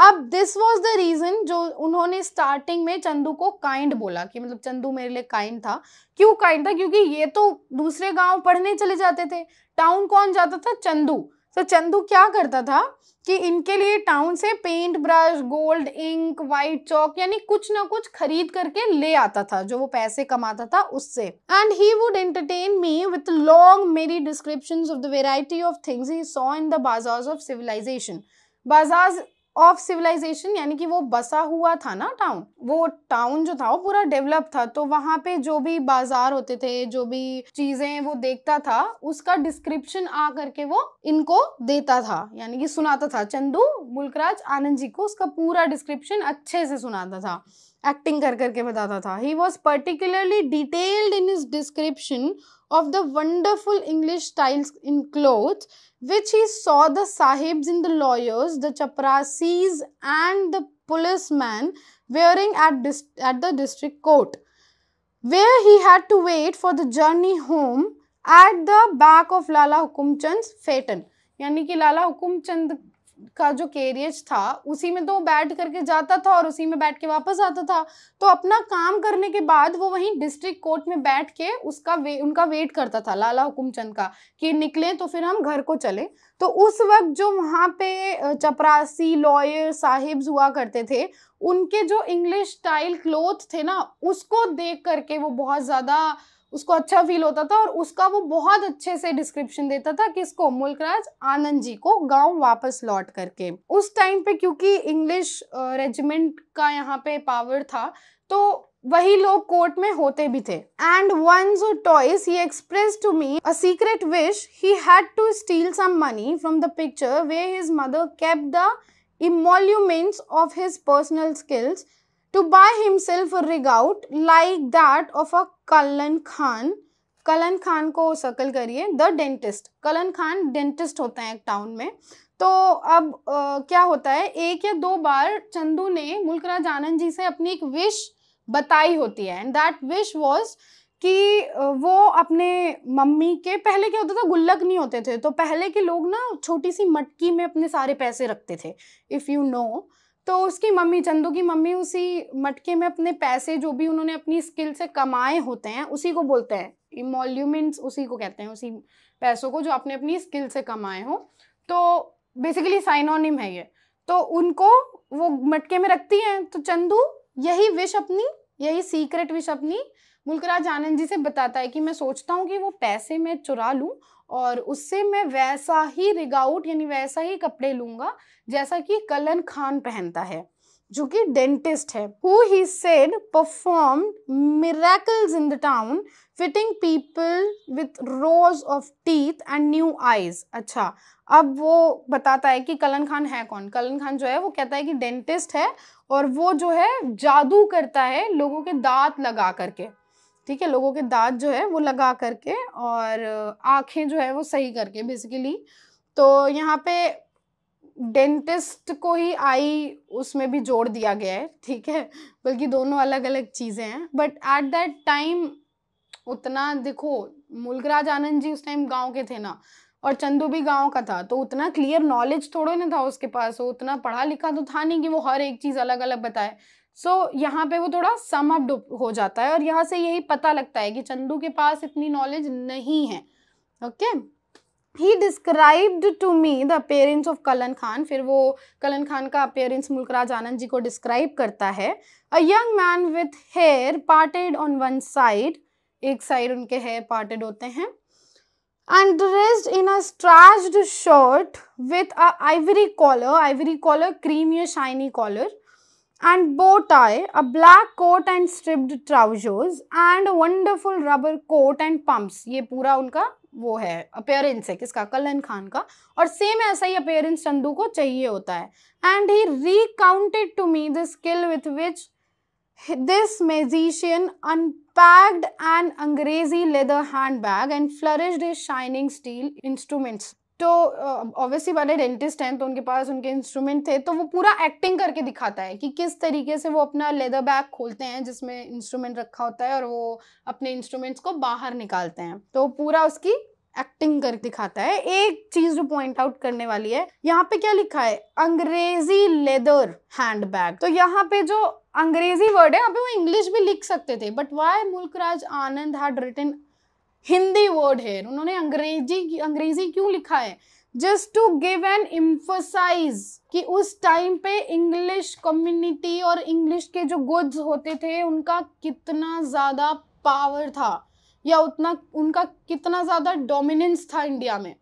अब दिस वॉज द रीज़न जो उन्होंने स्टार्टिंग में चंदू को काइंड बोला कि मतलब चंदू मेरे लिए काइंड था। क्यों काइंड था? क्योंकि ये तो दूसरे गांव पढ़ने चले जाते थे, टाउन कौन जाता था? चंदू। तो चंदू क्या करता था कि इनके लिए टाउन से paint brush, gold, ink, white chalk यानी कुछ ना कुछ खरीद करके ले आता था जो वो पैसे कमाता था उससे। And he would entertain me with long merry descriptions of the variety of things he saw in the bazaars of civilisation. Bazaars of civilisation यानी कि वो बसा हुआ था ना टाउन, वो टाउन जो था वो पूरा डेवलप था, तो वहाँ पे जो भी बाजार होते थे, जो भी चीजें वो देखता था उसका डिस्क्रिप्शन आ करके वो इनको देता था यानी कि सुनाता था। चंदू मुल्कराज आनंद जी को उसका पूरा डिस्क्रिप्शन अच्छे से सुनाता था, एक्टिंग कर करके बताता था। He was particularly detailed in his description of the wonderful English styles in cloth which he saw the sahibs and the lawyers, the chaprasis and the policemen wearing at the district court, where he had to wait for the journey home at the back of Lala Hukumchand's phaeton. यानी कि लाला हुकुमचंद का जो कैरियज था उसी में तो बैठ करके जाता था और उसी में बैठ के वापस आता था, तो अपना काम करने के बाद वो वहीं डिस्ट्रिक्ट कोर्ट में बैठ के उसका उनका वेट करता था लाला हुकुमचंद का कि निकले तो फिर हम घर को चले। तो उस वक्त जो वहाँ पे चपरासी, लॉयर, साहिब्स हुआ करते थे उनके जो इंग्लिश स्टाइल क्लोथ थे ना उसको देख करके वो बहुत ज़्यादा उसको अच्छा फील होता था और उसका वो बहुत अच्छे से डिस्क्रिप्शन देता था कि इसको मुल्कराज आनंद जी को गांव वापस लौट करके। उस टाइम पे क्योंकि इंग्लिश रेजिमेंट का यहाँ पे पावर था तो वही लोग कोर्ट में होते भी थे। And once or twice he express to me a secret wish he had to steal some money from the picture where his mother kept the emoluments of his personal skills to buy himself a regaut like that of a Kalan Khan. Kalan Khan को सर्कल करिए, the dentist. Kalan Khan dentist होता है एक टाउन में। तो अब क्या होता है, एक या दो बार चंदू ने मुल्कराज आनंद जी से अपनी एक विश बताई होती है and that wish was कि वो अपने मम्मी के, पहले क्या होता था गुल्लक नहीं होते थे तो पहले के लोग ना छोटी सी मटकी में अपने सारे पैसे रखते थे if you know। तो उसकी मम्मी, चंदू की मम्मी उसी मटके में अपने पैसे जो भी उन्होंने अपनी स्किल से कमाए होते हैं उसी को बोलते हैं इमोल्यूमेंट्स, उसी को कहते हैं, उसी पैसों को जो आपने अपनी स्किल से कमाए हो। तो बेसिकली साइनोनिम है ये, तो उनको वो मटके में रखती हैं। तो चंदू यही सीक्रेट विश अपनी मुल्कराज आनंद जी से बताता है कि मैं सोचता हूँ कि वो पैसे मैं चुरा लूँ और उससे मैं वैसा ही रिगाउट यानी वैसा ही कपड़े लूँगा जैसा कि कलन खान पहनता है जो कि डेंटिस्ट है। Who he said performed miracles in the town fitting people with rows of teeth and new eyes. अच्छा, अब वो बताता है कि कलन खान है कौन। कलन खान जो है वो कहता है कि डेंटिस्ट है और वो जो है जादू करता है लोगों के दांत लगा करके, ठीक है, लोगों के दांत जो है वो लगा करके और आँखें जो है वो सही करके बेसिकली। तो यहाँ पे डेंटिस्ट को ही आई उसमें भी जोड़ दिया गया है, ठीक है, बल्कि दोनों अलग अलग चीज़ें हैं। बट एट दैट टाइम उतना देखो मुल्कराज आनंद जी उस टाइम गांव के थे ना और चंदू भी गांव का था, तो उतना क्लियर नॉलेज थोड़ा ना था उसके पास, उतना पढ़ा लिखा तो था नहीं कि वो हर एक चीज़ अलग अलग बताए। सो यहाँ पे वो थोड़ा सम अप हो जाता है और यहाँ से यही पता लगता है कि चंदू के पास इतनी नॉलेज नहीं है। Okay, he described to me the appearance of Kalan Khan. फिर वो कलन खान का अपेयरेंस मुल्कराज आनंद जी को डिस्क्राइब करता है। A young man with hair parted on one side, एक साइड उनके हेयर पार्टेड होते हैं, and dressed in a स्ट्रैच्ड shirt with a ivory collar, ivory collar cream या shiny collar, and bow tie, a black coat and striped trousers and a wonderful rubber coat and pumps. ये पूरा उनका वो है appearance है, किसका? कलन खान का। और सेम ऐसा ही appearance चंदू को चाहिए होता है। And he recounted to me the skill with which this magician unpacked an अंग्रेजी leather handbag and flourished his shining steel instruments. तो ऑब्वियसली वाले डेंटिस्ट हैं तो उनके पास उनके इंस्ट्रूमेंट थे, तो वो पूरा एक्टिंग करके दिखाता है कि किस तरीके से वो अपना लेदर बैग खोलते हैं जिसमें इंस्ट्रूमेंट रखा होता है और वो अपने इंस्ट्रूमेंट्स को बाहर निकालते हैं, तो पूरा उसकी एक्टिंग करके दिखाता है। एक चीज़ जो पॉइंट आउट करने वाली है, यहाँ पे क्या लिखा है, अंग्रेजी लेदर हैंड बैग। तो यहाँ पे जो अंग्रेजी वर्ड है यहाँ पे वो इंग्लिश भी लिख सकते थे, but why Mulk Raj Anand had written Hindi word है, उन्होंने अंग्रेजी क्यों लिखा है? Just to give an emphasise कि उस टाइम पे इंग्लिश कम्युनिटी और इंग्लिश के जो गुड्स होते थे उनका कितना ज़्यादा पावर था या उतना उनका कितना ज़्यादा डोमिनेंस था इंडिया में।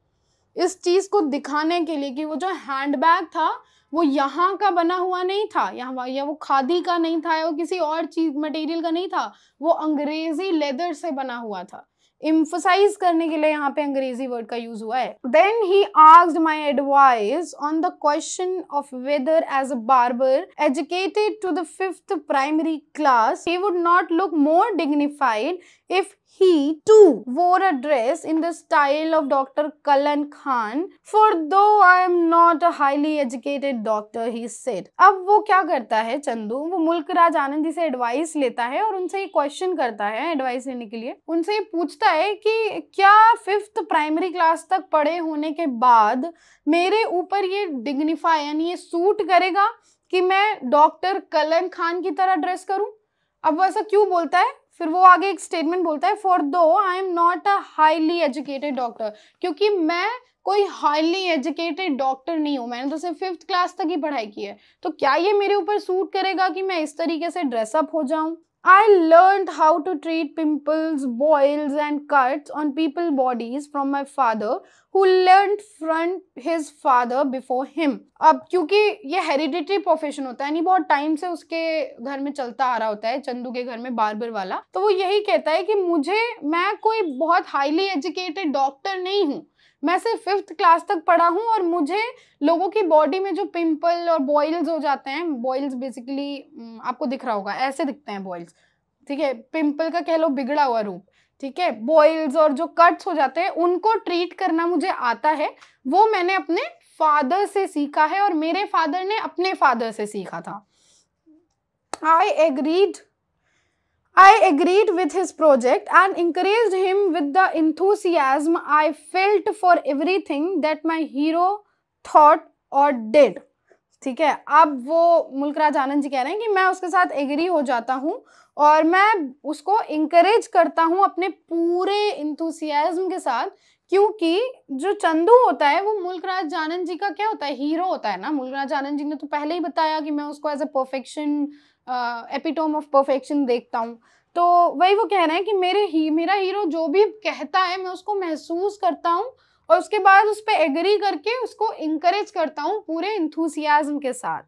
इस चीज़ को दिखाने के लिए कि वो जो हैंडबैग था वो यहाँ का बना हुआ नहीं था, या वो खादी का नहीं था, या वो किसी और चीज मटेरियल का नहीं था, वो अंग्रेजी लेदर से बना हुआ था। Emphasize करने के लिए यहाँ पे अंग्रेजी वर्ड का यूज हुआ है। Then he asked my advice on the question of whether, as a barber educated to the 5th primary class, he would not look more dignified if he too wore a dress in the style of Dr. Kalan Khan. For though I am not a highly educated doctor, he said. अब वो क्या करता है चंदू? वो मुल्क राज आनंद जी से एडवाइस लेता है और उनसे ये क्वेश्चन करता है, एडवाइस लेने के लिए उनसे ये पूछता है कि क्या 5th प्राइमरी क्लास तक पढ़े होने के बाद मेरे ऊपर ये डिग्निफाई यानी ये सूट करेगा कि मैं डॉक्टर कलन खान की तरह ड्रेस करूं? अब वैसा क्यों बोलता है? फिर वो आगे एक स्टेटमेंट बोलता है, for though I am not a highly educated doctor, क्योंकि मैं कोई हाईली एजुकेटेड डॉक्टर नहीं हूँ, मैंने तो सिर्फ 5th क्लास तक ही पढ़ाई की है, तो क्या ये मेरे ऊपर सूट करेगा कि मैं इस तरीके से ड्रेसअप हो जाऊँ? I learned how to treat pimples, boils and cuts on people's bodies from my father, who learned from his father before him. अब क्योंकि ये हेरिडिटरी प्रोफेशन होता है, यानी बहुत टाइम से उसके घर में चलता आ रहा होता है, चंदू के घर में बार्बर वाला, तो वो यही कहता है कि मैं कोई बहुत हाईली एजुकेटेड डॉक्टर नहीं हूँ, मैं सिर्फ 5th क्लास तक पढ़ा हूँ और मुझे लोगों की बॉडी में जो पिंपल और बॉयल्स हो जाते हैं, बॉयल्स बेसिकली आपको दिख रहा होगा ऐसे दिखते हैं बॉयल्स, ठीक है, पिंपल का कह लो बिगड़ा हुआ रूप, ठीक है, बॉयल्स और जो कट्स हो जाते हैं उनको ट्रीट करना मुझे आता है, वो मैंने अपने फादर से सीखा है और मेरे फादर ने अपने फादर से सीखा था। I agreed with his project and encouraged him with the enthusiasm I felt for everything that my hero thought or did. ठीक है, अब वो मुल्क राज आनंद जी कह रहे हैं कि मैं उसके साथ एग्री हो जाता हूँ और मैं उसको इंकरेज करता हूँ अपने पूरे इंथुसियाज्म के साथ, क्योंकि जो चंदू होता है वो मुल्क राज आनंद जी का क्या होता है? हीरो होता है ना। मुल्क राज आनंद जी ने तो पहले ही बताया कि मैं उसको as a perfection, epitome of perfection देखता हूँ, तो वही वो कह रहे हैं कि मेरा हीरो जो भी कहता है मैं उसको महसूस करता हूँ और उसके बाद उस पर एग्री करके उसको इंकरेज करता हूँ पूरे इंथुसियाज्म के साथ।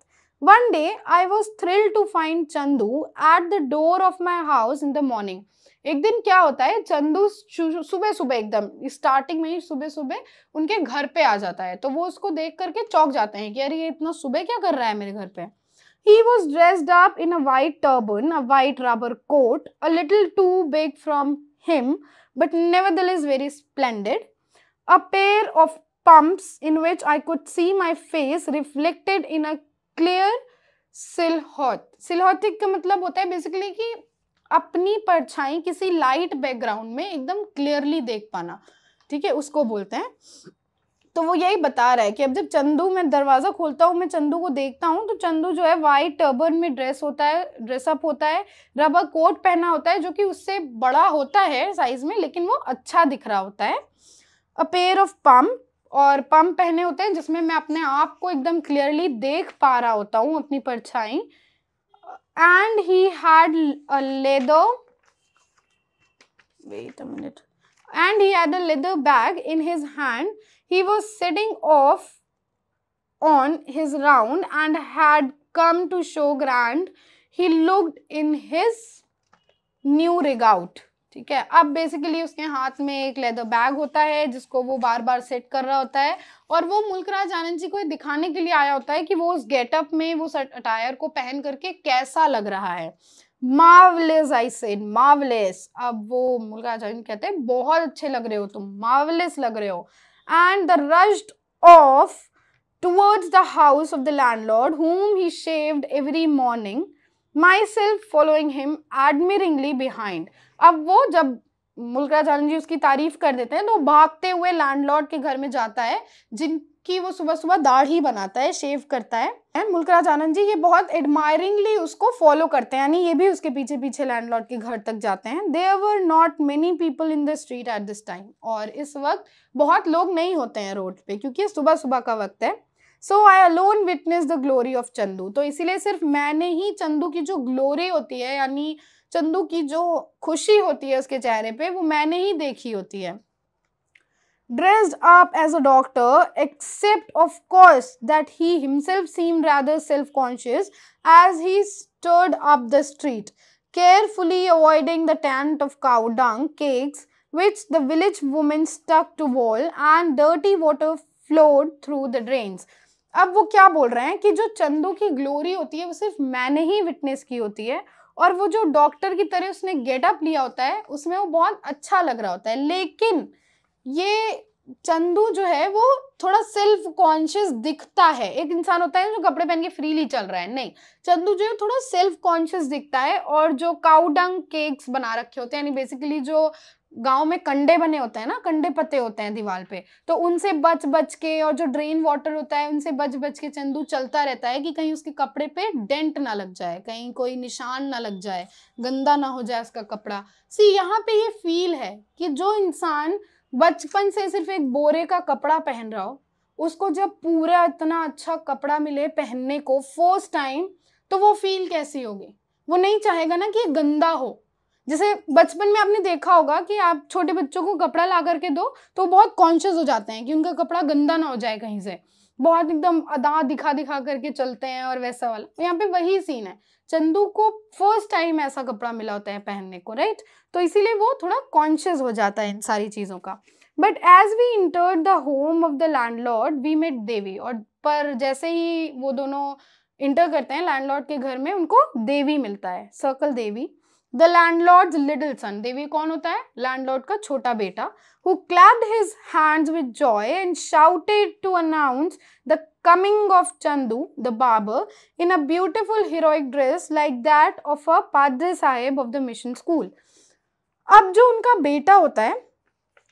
One day I was thrilled to find Chandu at the door of my house in the morning. एक दिन क्या होता है, चंदू सुबह सुबह एकदम स्टार्टिंग में ही सुबह सुबह उनके घर पे आ जाता है, तो वो उसको देख करके चौंक जाते हैं कि अरे ये इतना सुबह क्या कर रहा है मेरे घर पे। He was dressed up in a white turban, a white rubber coat, a little too big from him, but nevertheless very splendid. A pair of pumps in which I could see my face reflected in a clear silhouette. सिलहौतिक का मतलब होता है बेसिकली कि अपनी परछाई किसी लाइट बैकग्राउंड में एकदम क्लियरली देख पाना, ठीक है, उसको बोलते हैं। तो वो यही बता रहा है कि अब जब चंदू, मैं दरवाज़ा खोलता हूँ, मैं चंदू को देखता हूँ, तो चंदू जो है वाइट टर्बन में ड्रेसअप होता है, रबर कोट पहना होता है जो कि उससे बड़ा होता है साइज में, लेकिन वो अच्छा दिख रहा होता है। अ पेयर ऑफ पम्प, और पम्प पहने होते हैं जिसमें मैं अपने आप को एकदम क्लियरली देख पा रहा होता हूँ, अपनी परछाई। And he had a leather bag in his hand, he was setting off on his round and had come to show grand, he looked in his new rigout. ठीक है, अब बेसिकली उसके हाथ में एक लेदर बैग होता है जिसको वो बार बार सेट कर रहा होता है, और वो मुल्क राज आनंद जी को ये दिखाने के लिए आया होता है कि वो उस गेटअप में, वो अटायर को पहन करके कैसा लग रहा है। Marvellous I said, marvellous. अब वो मुल्क राज आनंद कहते हैं बहुत अच्छे लग रहे हो तुम, मार्वलेस लग रहे हो। And the rushed off towards the house of the landlord whom he shaved every morning, myself following him admiringly behind. अब वो जब मुल्क राज आनंद जी उसकी तारीफ कर देते हैं। तो भागते हुए लैंडलॉर्ड के घर में जाता है जिनकी वो सुबह सुबह दाढ़ी बनाता है, शेव करता है। मुल्क राज आनंद जी ये बहुत एडमायरिंगली उसको फॉलो करते हैं, यानी ये भी उसके पीछे पीछे लैंडलॉर्ड के घर तक जाते हैं। There were not many people in the street at this time, और इस वक्त बहुत लोग नहीं होते हैं रोड पे क्योंकि सुबह सुबह का वक्त है। So I alone witness the glory of Chandu, तो इसीलिए सिर्फ मैंने ही चंदू की जो ग्लोरी होती है यानी चंदू की जो खुशी होती है उसके चेहरे पे, वो मैंने ही देखी होती है। Dressed up as a doctor except of course that he himself seemed rather self conscious as he stirred up the street, carefully avoiding the tent of cow dung cakes which the village women stuck to wall and dirty water flowed through the drains. अब वो क्या बोल रहे हैं कि जो चंदू की ग्लोरी होती है वो सिर्फ मैंने ही विटनेस की होती है, और वो जो डॉक्टर की तरह उसने गेटअप लिया होता है उसमें वो बहुत अच्छा लग रहा होता है, लेकिन ये चंदू जो है वो थोड़ा सेल्फ कॉन्शियस दिखता है। एक इंसान होता है जो कपड़े पहन के फ्रीली चल रहा है, नहीं, चंदू जो है थोड़ा सेल्फ कॉन्शियस दिखता है। और जो काउडंग केक्स बना रखे होते हैं यानी बेसिकली जो गांव में कंडे बने होते हैं ना, कंडे पते होते हैं दीवार पे, तो उनसे बच बच के और जो ड्रेन वाटर होता है उनसे बच बच के चंदू चलता रहता है कि कहीं उसके कपड़े पे डेंट ना लग जाए, कहीं कोई निशान ना लग जाए, गंदा ना हो जाए उसका कपड़ा। सी यहाँ पे ये फील है कि जो इंसान बचपन से सिर्फ एक बोरे का कपड़ा पहन रहा हो, उसको जब पूरा इतना अच्छा कपड़ा मिले पहनने को फर्स्ट टाइम, तो वो फील कैसी होगी, वो नहीं चाहेगा ना कि ये गंदा हो। जैसे बचपन में आपने देखा होगा कि आप छोटे बच्चों को कपड़ा ला करके दो तो बहुत कॉन्शियस हो जाते हैं कि उनका कपड़ा गंदा ना हो जाए कहीं से, बहुत एकदम अदा दिखा दिखा करके चलते हैं और वैसा वाला। यहाँ पे वही सीन है, चंदू को फर्स्ट टाइम ऐसा कपड़ा मिला होता है पहनने को, राइट, तो इसीलिए वो थोड़ा कॉन्शियस हो जाता है इन सारी चीज़ों का। But as we entered the home of the landlord we met Devi, और पर जैसे ही वो दोनों इंटर करते हैं लैंडलॉर्ड के घर में उनको देवी मिलता है, circle Devi. The landlord's little son, Devi कौन होता है, landlord का छोटा बेटा। Who clapped his hands with joy and shouted to announce the coming of Chandu, the barber, in a beautiful heroic dress like that of a padre sahib of the mission school। अब जो उनका बेटा होता है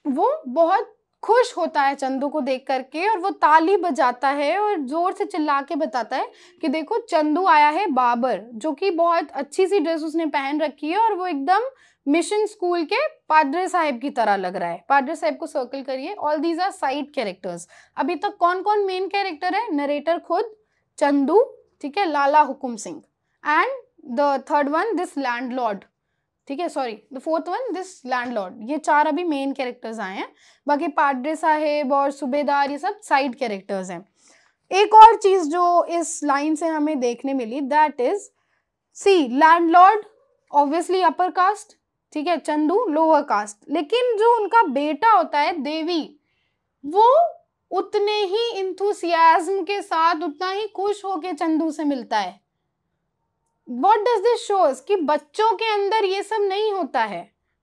वो बहुत खुश होता है चंदू को देख करके, और वो ताली बजाता है और जोर से चिल्ला के बताता है कि देखो चंदू आया है बाबर, जो कि बहुत अच्छी सी ड्रेस उसने पहन रखी है और वो एकदम मिशन स्कूल के पादरी साहब की तरह लग रहा है। पादरी साहब को सर्कल करिए, all these are side characters. अभी तक कौन कौन मेन कैरेक्टर है, नरेटर खुद चंदू, ठीक है, Lala Hukum Singh, and the third one this landlord, ठीक है, sorry the fourth one this landlord. ये चार अभी मेन कैरेक्टर्स आए हैं, बाकी पादरी साहेब और सूबेदार ये सब साइड कैरेक्टर्स हैं। एक और चीज़ जो इस लाइन से हमें देखने मिली that is see landlord obviously upper caste, ठीक है, चंदू लोअर कास्ट, लेकिन जो उनका बेटा होता है देवी वो उतने ही इंथुसियाज्म के साथ उतना ही खुश होके चंदू से मिलता है। What does this shows कि बच्चों के अंदर ये सब नहीं होता है,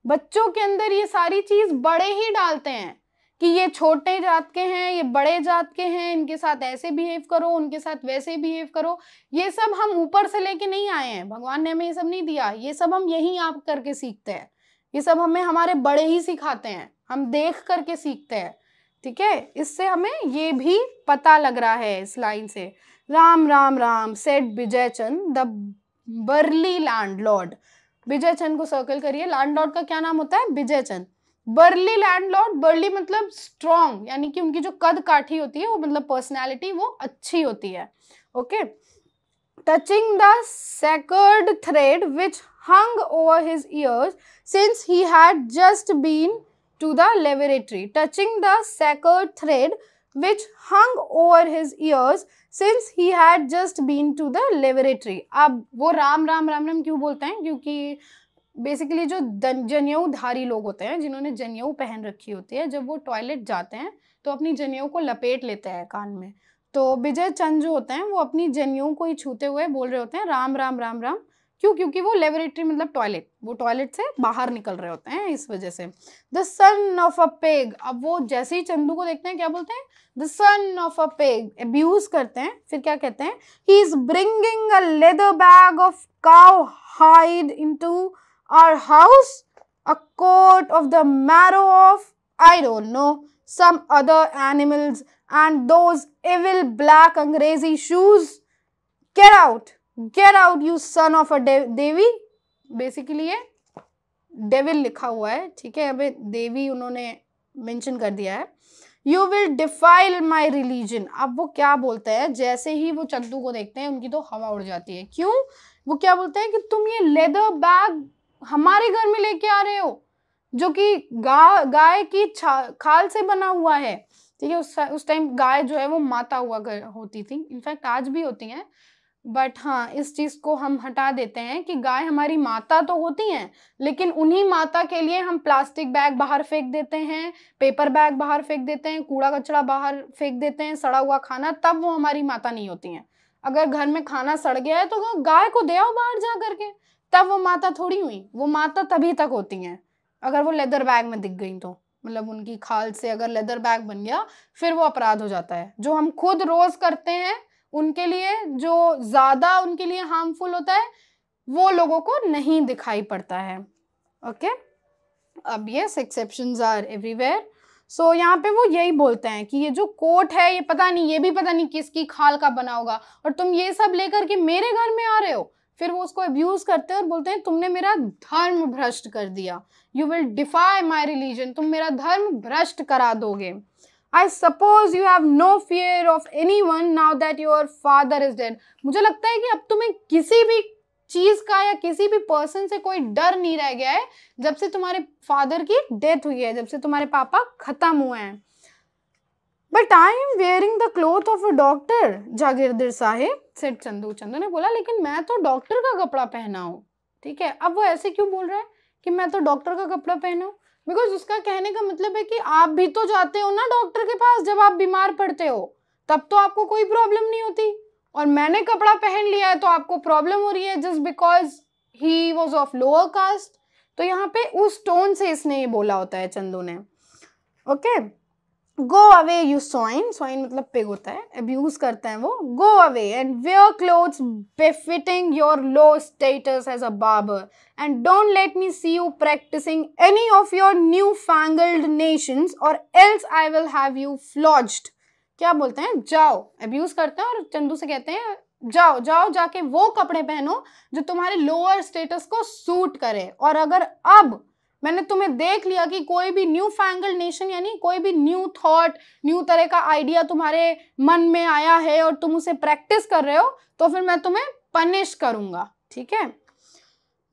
बच्चों के अंदर ये सारी चीज़ बड़े ही डालते हैं कि ये छोटे जात के हैं, ये बड़े जात के हैं, इनके साथ ऐसे बिहेव करो, उनके साथ वैसे बिहेव करो। ये सब हम ऊपर से लेके नहीं आए हैं, भगवान ने हमें ये सब नहीं दिया, ये सब हम यहीं आप करके सीखते हैं, ये सब हमें हमारे बड़े ही सिखाते हैं, हम देख करके सीखते हैं, ठीक है। इससे हमें ये भी पता लग रहा है इस लाइन से। Ram Ram Ram said Vijay Chand the burly landlord. Vijay Chand को सर्कल करिए, लैंडलॉर्ड का क्या नाम होता है, Vijay Chand. Burly landlord, burly मतलब स्ट्रॉन्ग, यानी कि उनकी जो कद काठी होती है वो मतलब पर्सनैलिटी वो अच्छी होती है, okay. Touching the sacred thread which hung over his ears since he had just been to the laboratory. Touching the sacred thread which hung over his ears since he had just been to the laboratory। अब वो राम राम राम राम क्यों बोलते हैं, क्योंकि बेसिकली जो जनेऊधारी लोग होते हैं जिन्होंने जनेऊ पहन रखी होती है, जब वो टॉयलेट जाते हैं तो अपनी जनेऊ को लपेट लेते हैं कान में, तो विजय चंद जो होते हैं वो अपनी जनेऊ को ही छूते हुए बोल रहे होते हैं राम राम राम राम। क्यों, क्योंकि वो लेबोरेटरी मतलब टॉयलेट, वो टॉयलेट से बाहर निकल रहे होते हैं इस वजह से। The son of a pig, अब वो जैसे ही चंदू को देखते हैं क्या बोलते हैं, the son of a pig, abuse करते हैं। फिर क्या कहते हैं, he is bringing a leather bag of cow hide into our house a coat of the marrow of, I don't know, some other animals and those evil black Angrezi shoes. Get out you son of a devil. Basically ये devil लिखा हुआ है, ठीक है, अबे देवी उन्होंने mention कर दिया है. You will defile my religion. अब वो क्या बोलते हैं, जैसे ही वो चंदू को देखते हैं उनकी तो हवा उड़ जाती है. क्यों? वो क्या बोलते हैं कि तुम ये लेदर बैग हमारे घर में लेके आ रहे हो जो कि गाय की खाल से बना हुआ है, ठीक है. उस टाइम गाय जो है वो माता हुआ होती थी, इनफैक्ट आज भी होती हैं, बट हाँ इस चीज़ को हम हटा देते हैं कि गाय हमारी माता तो होती हैं, लेकिन उन्हीं माता के लिए हम प्लास्टिक बैग बाहर फेंक देते हैं, पेपर बैग बाहर फेंक देते हैं, कूड़ा कचरा बाहर फेंक देते हैं, सड़ा हुआ खाना, तब वो हमारी माता नहीं होती हैं. अगर घर में खाना सड़ गया है तो गाय को दे आओ बाहर जा करके, तब वो माता थोड़ी हुई. वो माता तभी तक होती हैं अगर वो लेदर बैग में दिख गई तो, मतलब उनकी खाल से अगर लेदर बैग बन गया फिर वो अपराध हो जाता है. जो हम खुद रोज़ करते हैं उनके लिए, जो ज़्यादा उनके लिए हार्मफुल होता है, वो लोगों को नहीं दिखाई पड़ता है. ओके, अब ये एक्सेप्शंस आर एवरीवेयर. सो यहाँ पे वो यही बोलते हैं कि ये जो कोट है ये पता नहीं, ये भी पता नहीं किसकी खाल का बना होगा, और तुम ये सब लेकर के मेरे घर में आ रहे हो. फिर वो उसको अब्यूज़ करते हैं और बोलते हैं तुमने मेरा धर्म भ्रष्ट कर दिया. You will DeFi my religion. तुम मेरा धर्म भ्रष्ट करा दोगे. I suppose you have no fear of anyone now that your father is dead. मुझे लगता है कि अब तुम्हें किसी भी चीज़ का या किसी भी पर्सन से कोई डर नहीं रह गया है जब से तुम्हारे फादर की डेथ हुई है, जब से तुम्हारे पापा खत्म हुए हैं. But I am wearing the cloth of a doctor, Jagirdar Saheb, said Chandu. Chandu ने बोला लेकिन मैं तो डॉक्टर का कपड़ा पहना हूँ, ठीक है. अब वो ऐसे क्यों बोल रहा है कि मैं तो डॉक्टर का कपड़ा पहना हूँ? बिकॉज उसका कहने का मतलब है कि आप भी तो जाते हो ना डॉक्टर के पास जब आप बीमार पड़ते हो, तब तो आपको कोई प्रॉब्लम नहीं होती, और मैंने कपड़ा पहन लिया है तो आपको प्रॉब्लम हो रही है just because he was of lower caste. तो यहाँ पे उस टोन से इसने ये बोला होता है चंदू ने. Okay, go away you swine. Swine मतलब पिग होता है. अब्यूज करते हैं वो. Go away and wear clothes befitting your low status as a barber and don't let me see you practising any of your new fangled notions or else I will have you flogged. क्या बोलते हैं, जाओ. अब्यूज करते हैं और चंदू से कहते हैं जाओ जाओ, जाके वो कपड़े पहनो जो तुम्हारे लोअर स्टेटस को सूट करे, और अगर अब मैंने तुम्हें देख लिया कि कोई भी न्यू फैंगल्ड नेशन यानी कोई भी न्यू थॉट, न्यू तरह का आइडिया तुम्हारे मन में आया है और तुम उसे प्रैक्टिस कर रहे हो, तो फिर मैं तुम्हें पनिश करूंगा, ठीक है.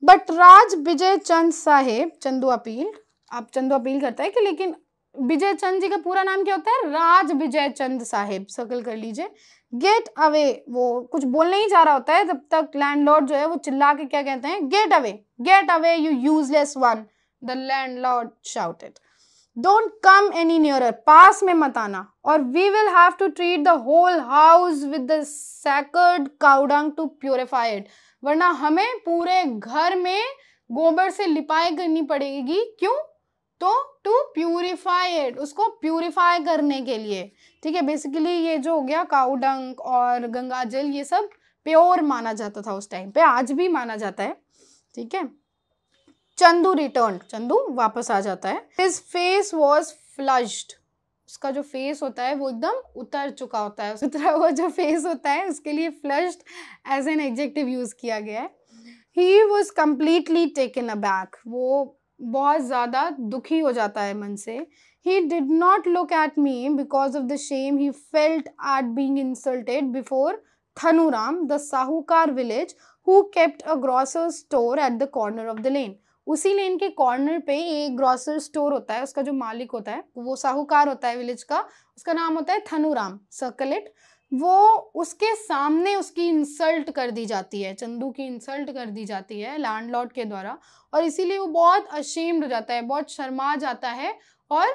But Raj Vijay Chand Saheb, Chandu appeal. आप चंदू अपील करता है कि लेकिन विजय चंद जी का पूरा नाम क्या होता है? राज विजय चंद साहेब, सर्कल कर लीजिए. Get away. वो कुछ बोलने ही जा रहा होता है तब तक लैंडलॉर्ड जो है वो चिल्ला के क्या कहते हैं, get away you useless one. The landlord shouted, "Don't come any nearer. पास में मत आना. और we will have to treat the whole house with the sacred cow dung to purify it. वरना हमें पूरे घर में गोबर से लिपाई करनी पड़ेगी. क्यों? तो to purify it. उसको purify करने के लिए. ठीक है. Basically ये जो हो गया cow dung और गंगा जल, ये सब प्योर माना जाता था उस टाइम पे, आज भी माना जाता है. ठीक है. चंदू रिटर्न. चंदू वापस आ जाता है. His face was flushed. उसका जो फेस होता है वो एकदम उतर चुका होता है. उतरा हुआ जो फेस होता है उसके लिए flushed as an adjective use किया गया है. He was completely taken aback. वो बहुत ज़्यादा दुखी हो जाता है मन से. He did not look at me because of the shame he felt at being insulted before Thanuram the sahukar village who kept a grocer store at the corner of the lane. उसी लेन के कॉर्नर पे एक ग्रॉसर स्टोर होता है, उसका जो मालिक होता है वो साहूकार होता है विलेज का, उसका नाम होता है थनुराम, सर्कल इट. वो उसके सामने उसकी इंसल्ट कर दी जाती है, चंदू की इंसल्ट कर दी जाती है लैंडलॉर्ड के द्वारा, और इसीलिए वो बहुत अशेम्ड हो जाता है, बहुत शर्मा जाता है, और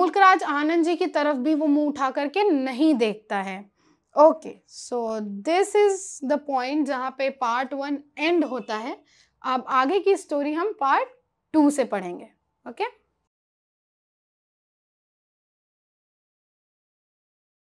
मुल्कराज आनंद जी की तरफ भी वो मुँह उठा करके नहीं देखता है. Okay, so this is the point जहाँ पे पार्ट 1 एंड होता है. अब आगे की स्टोरी हम पार्ट 2 से पढ़ेंगे. ओके.